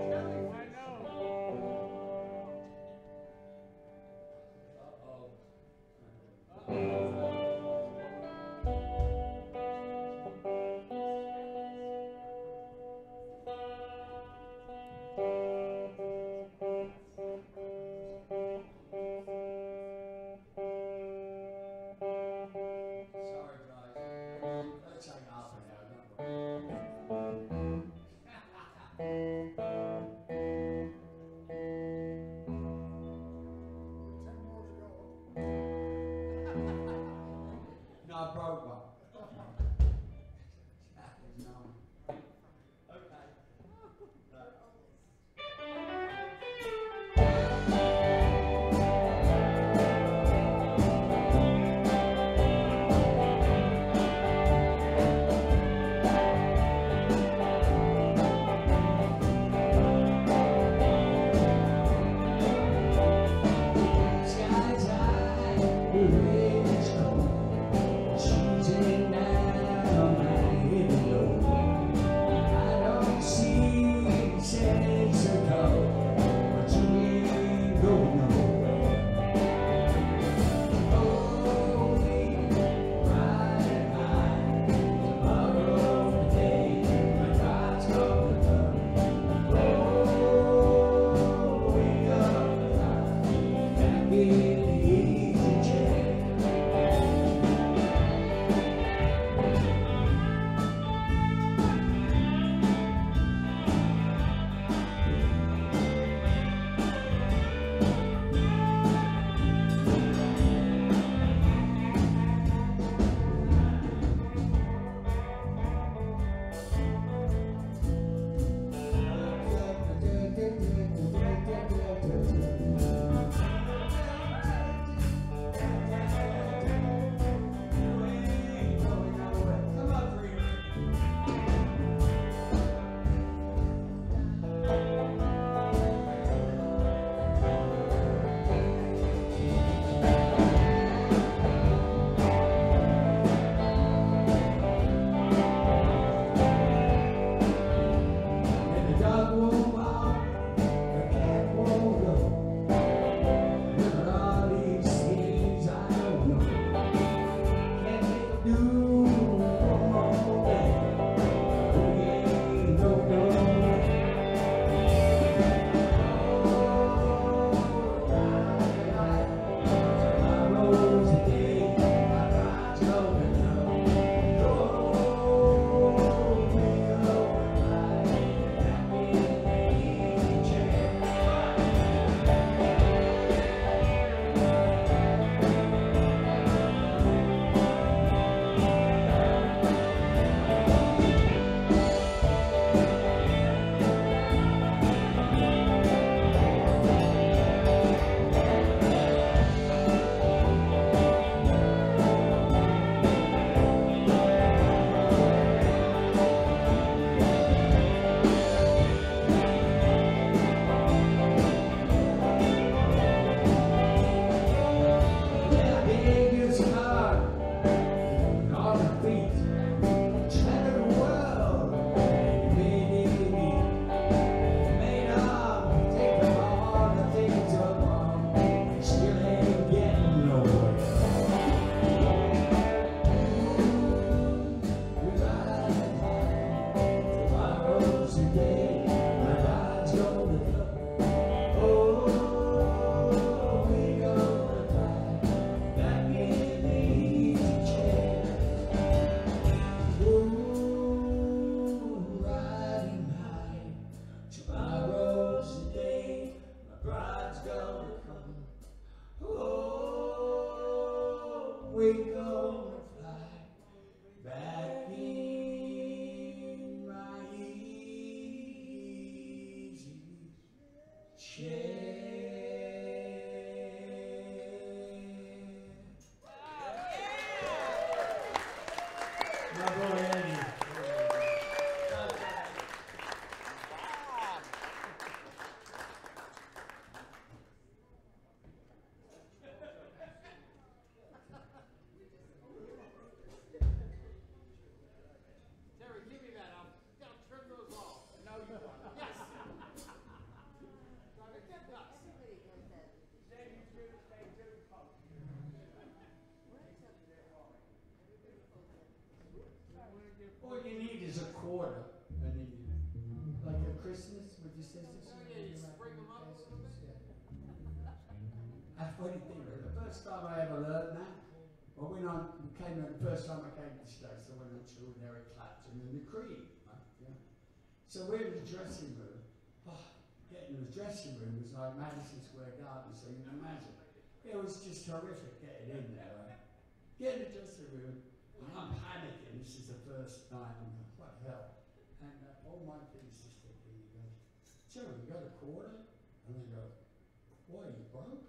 All you need is a quarter, and then you, like at Christmas, would you say this? Oh, yeah, you spring them up a little bit. Yeah. I thought you think of it. The first time I ever learned that, well, when I came, the first time I came to the States, I went on to with Eric Clapton and the Creed. Right? Yeah. So we're in the dressing room. Oh, getting in the dressing room was like Madison Square Garden, so you can imagine. It was just horrific getting in there. Right? Get in the dressing room. And I'm panicking, this is the first night, I'm like, what the hell? And uh, all my things just thinking, he goes, Jerry, you got a quarter? And they go, why are you broke?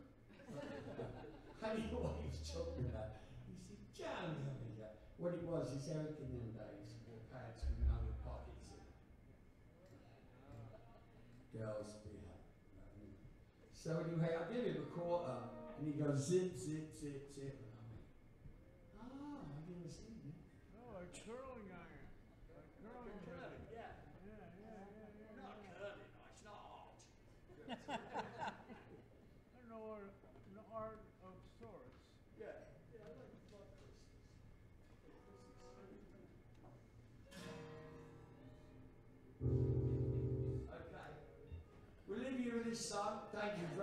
I didn't know what he was talking about. He said, John, tell me that. What it was is Eric in them days wore pads with other pockets in. Girls behave. So anyway, I give him a quarter, and he goes, zip, zip, zip, zip. And I'm like, oh, I've never seen that. Oh, a curling iron. Curling, curling, yeah. Yeah, yeah, yeah, yeah. Not yeah. curling, no, it's not art. I know an art of sorts. Yeah, yeah, I like the thought process. Okay. We'll leave you with this song. Thank you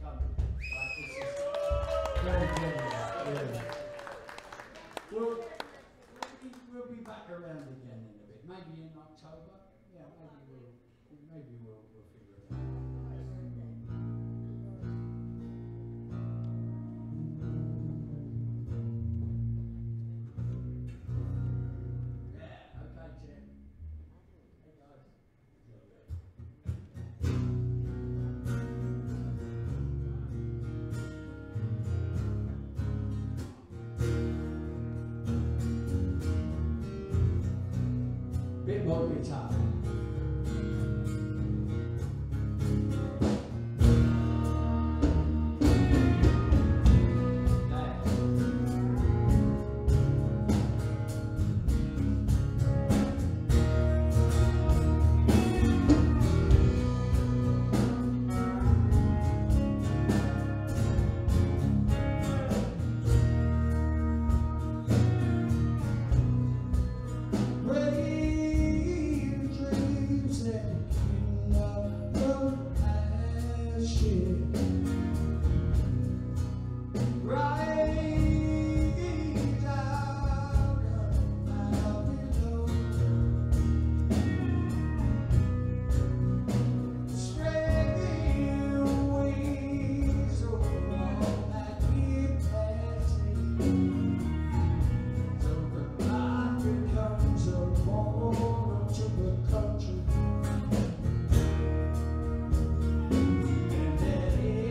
coming. Right, this is very generous. Yeah. We'll, we'll be back around again in a bit. Maybe in October? Yeah, maybe we'll, maybe we'll, we'll figure it out. Yeah, okay, Jim. Hey, guys. Guitar. Country, and there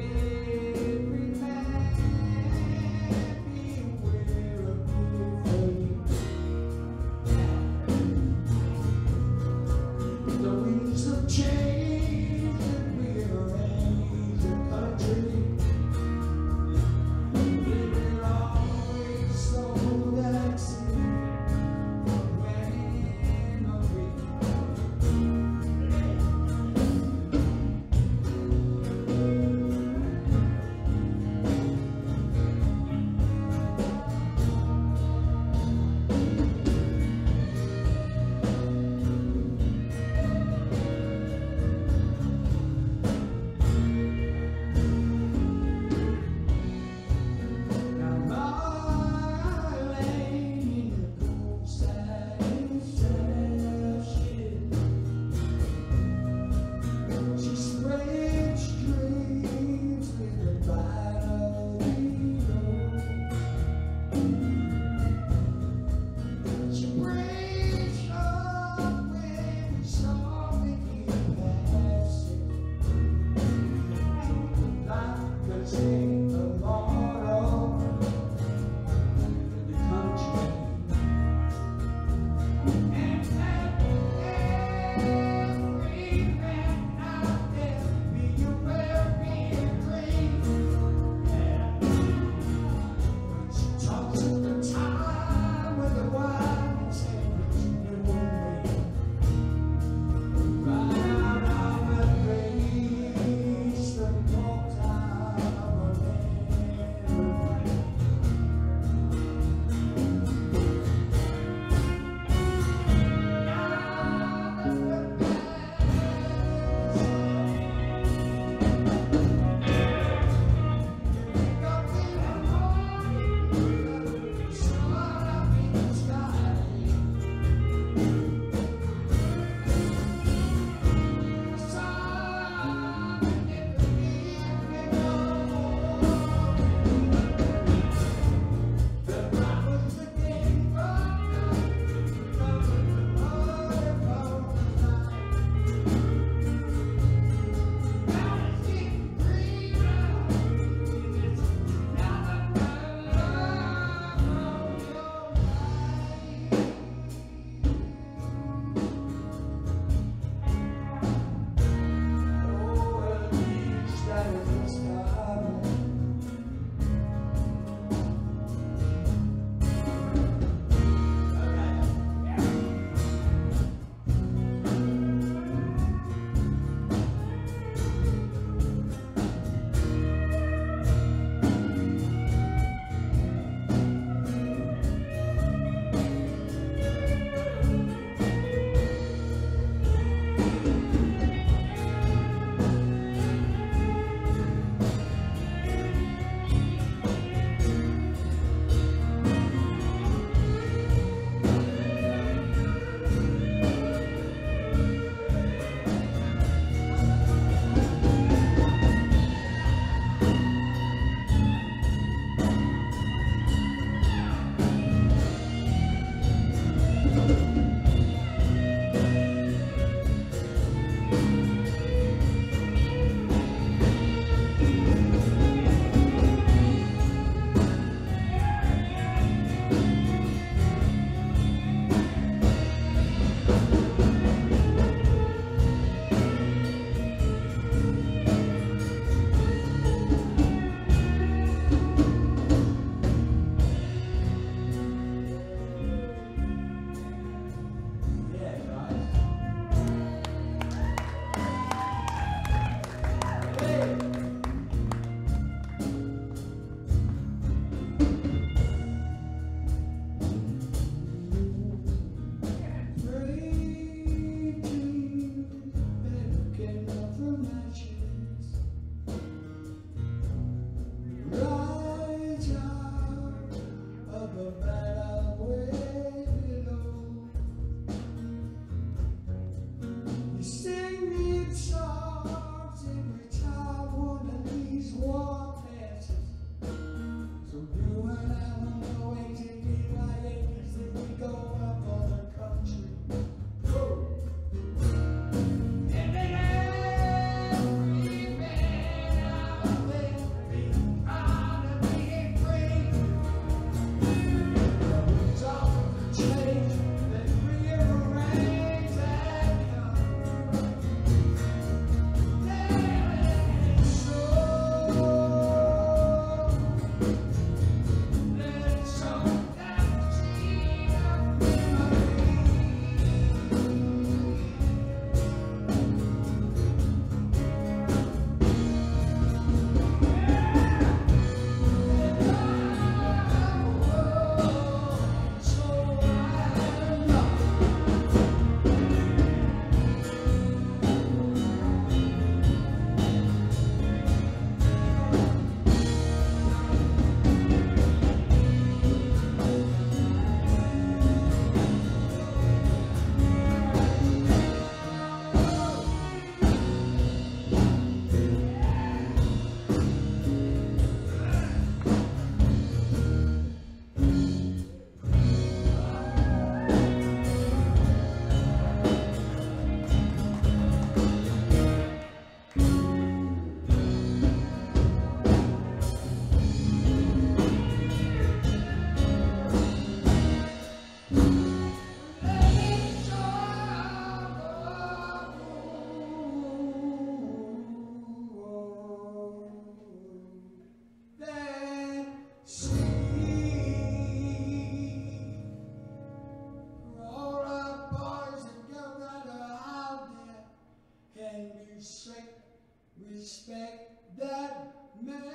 Respect that memory.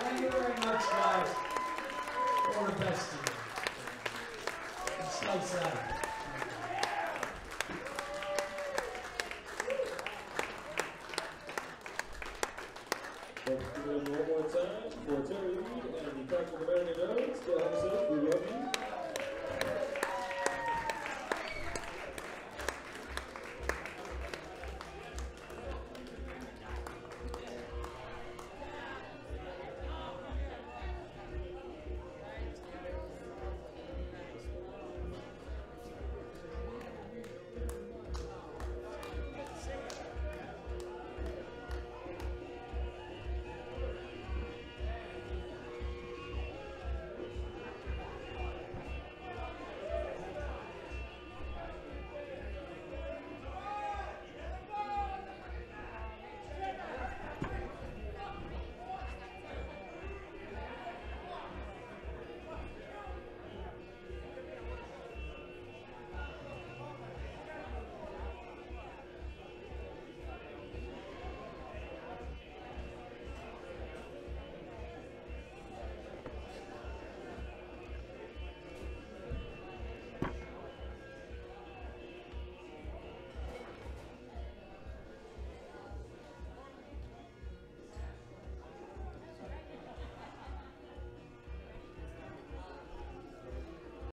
Thank you very much, guys. All the best to you. It's like that. Thank you one more time for Terry Reed and the Practical American Nerds. Still have a we love you.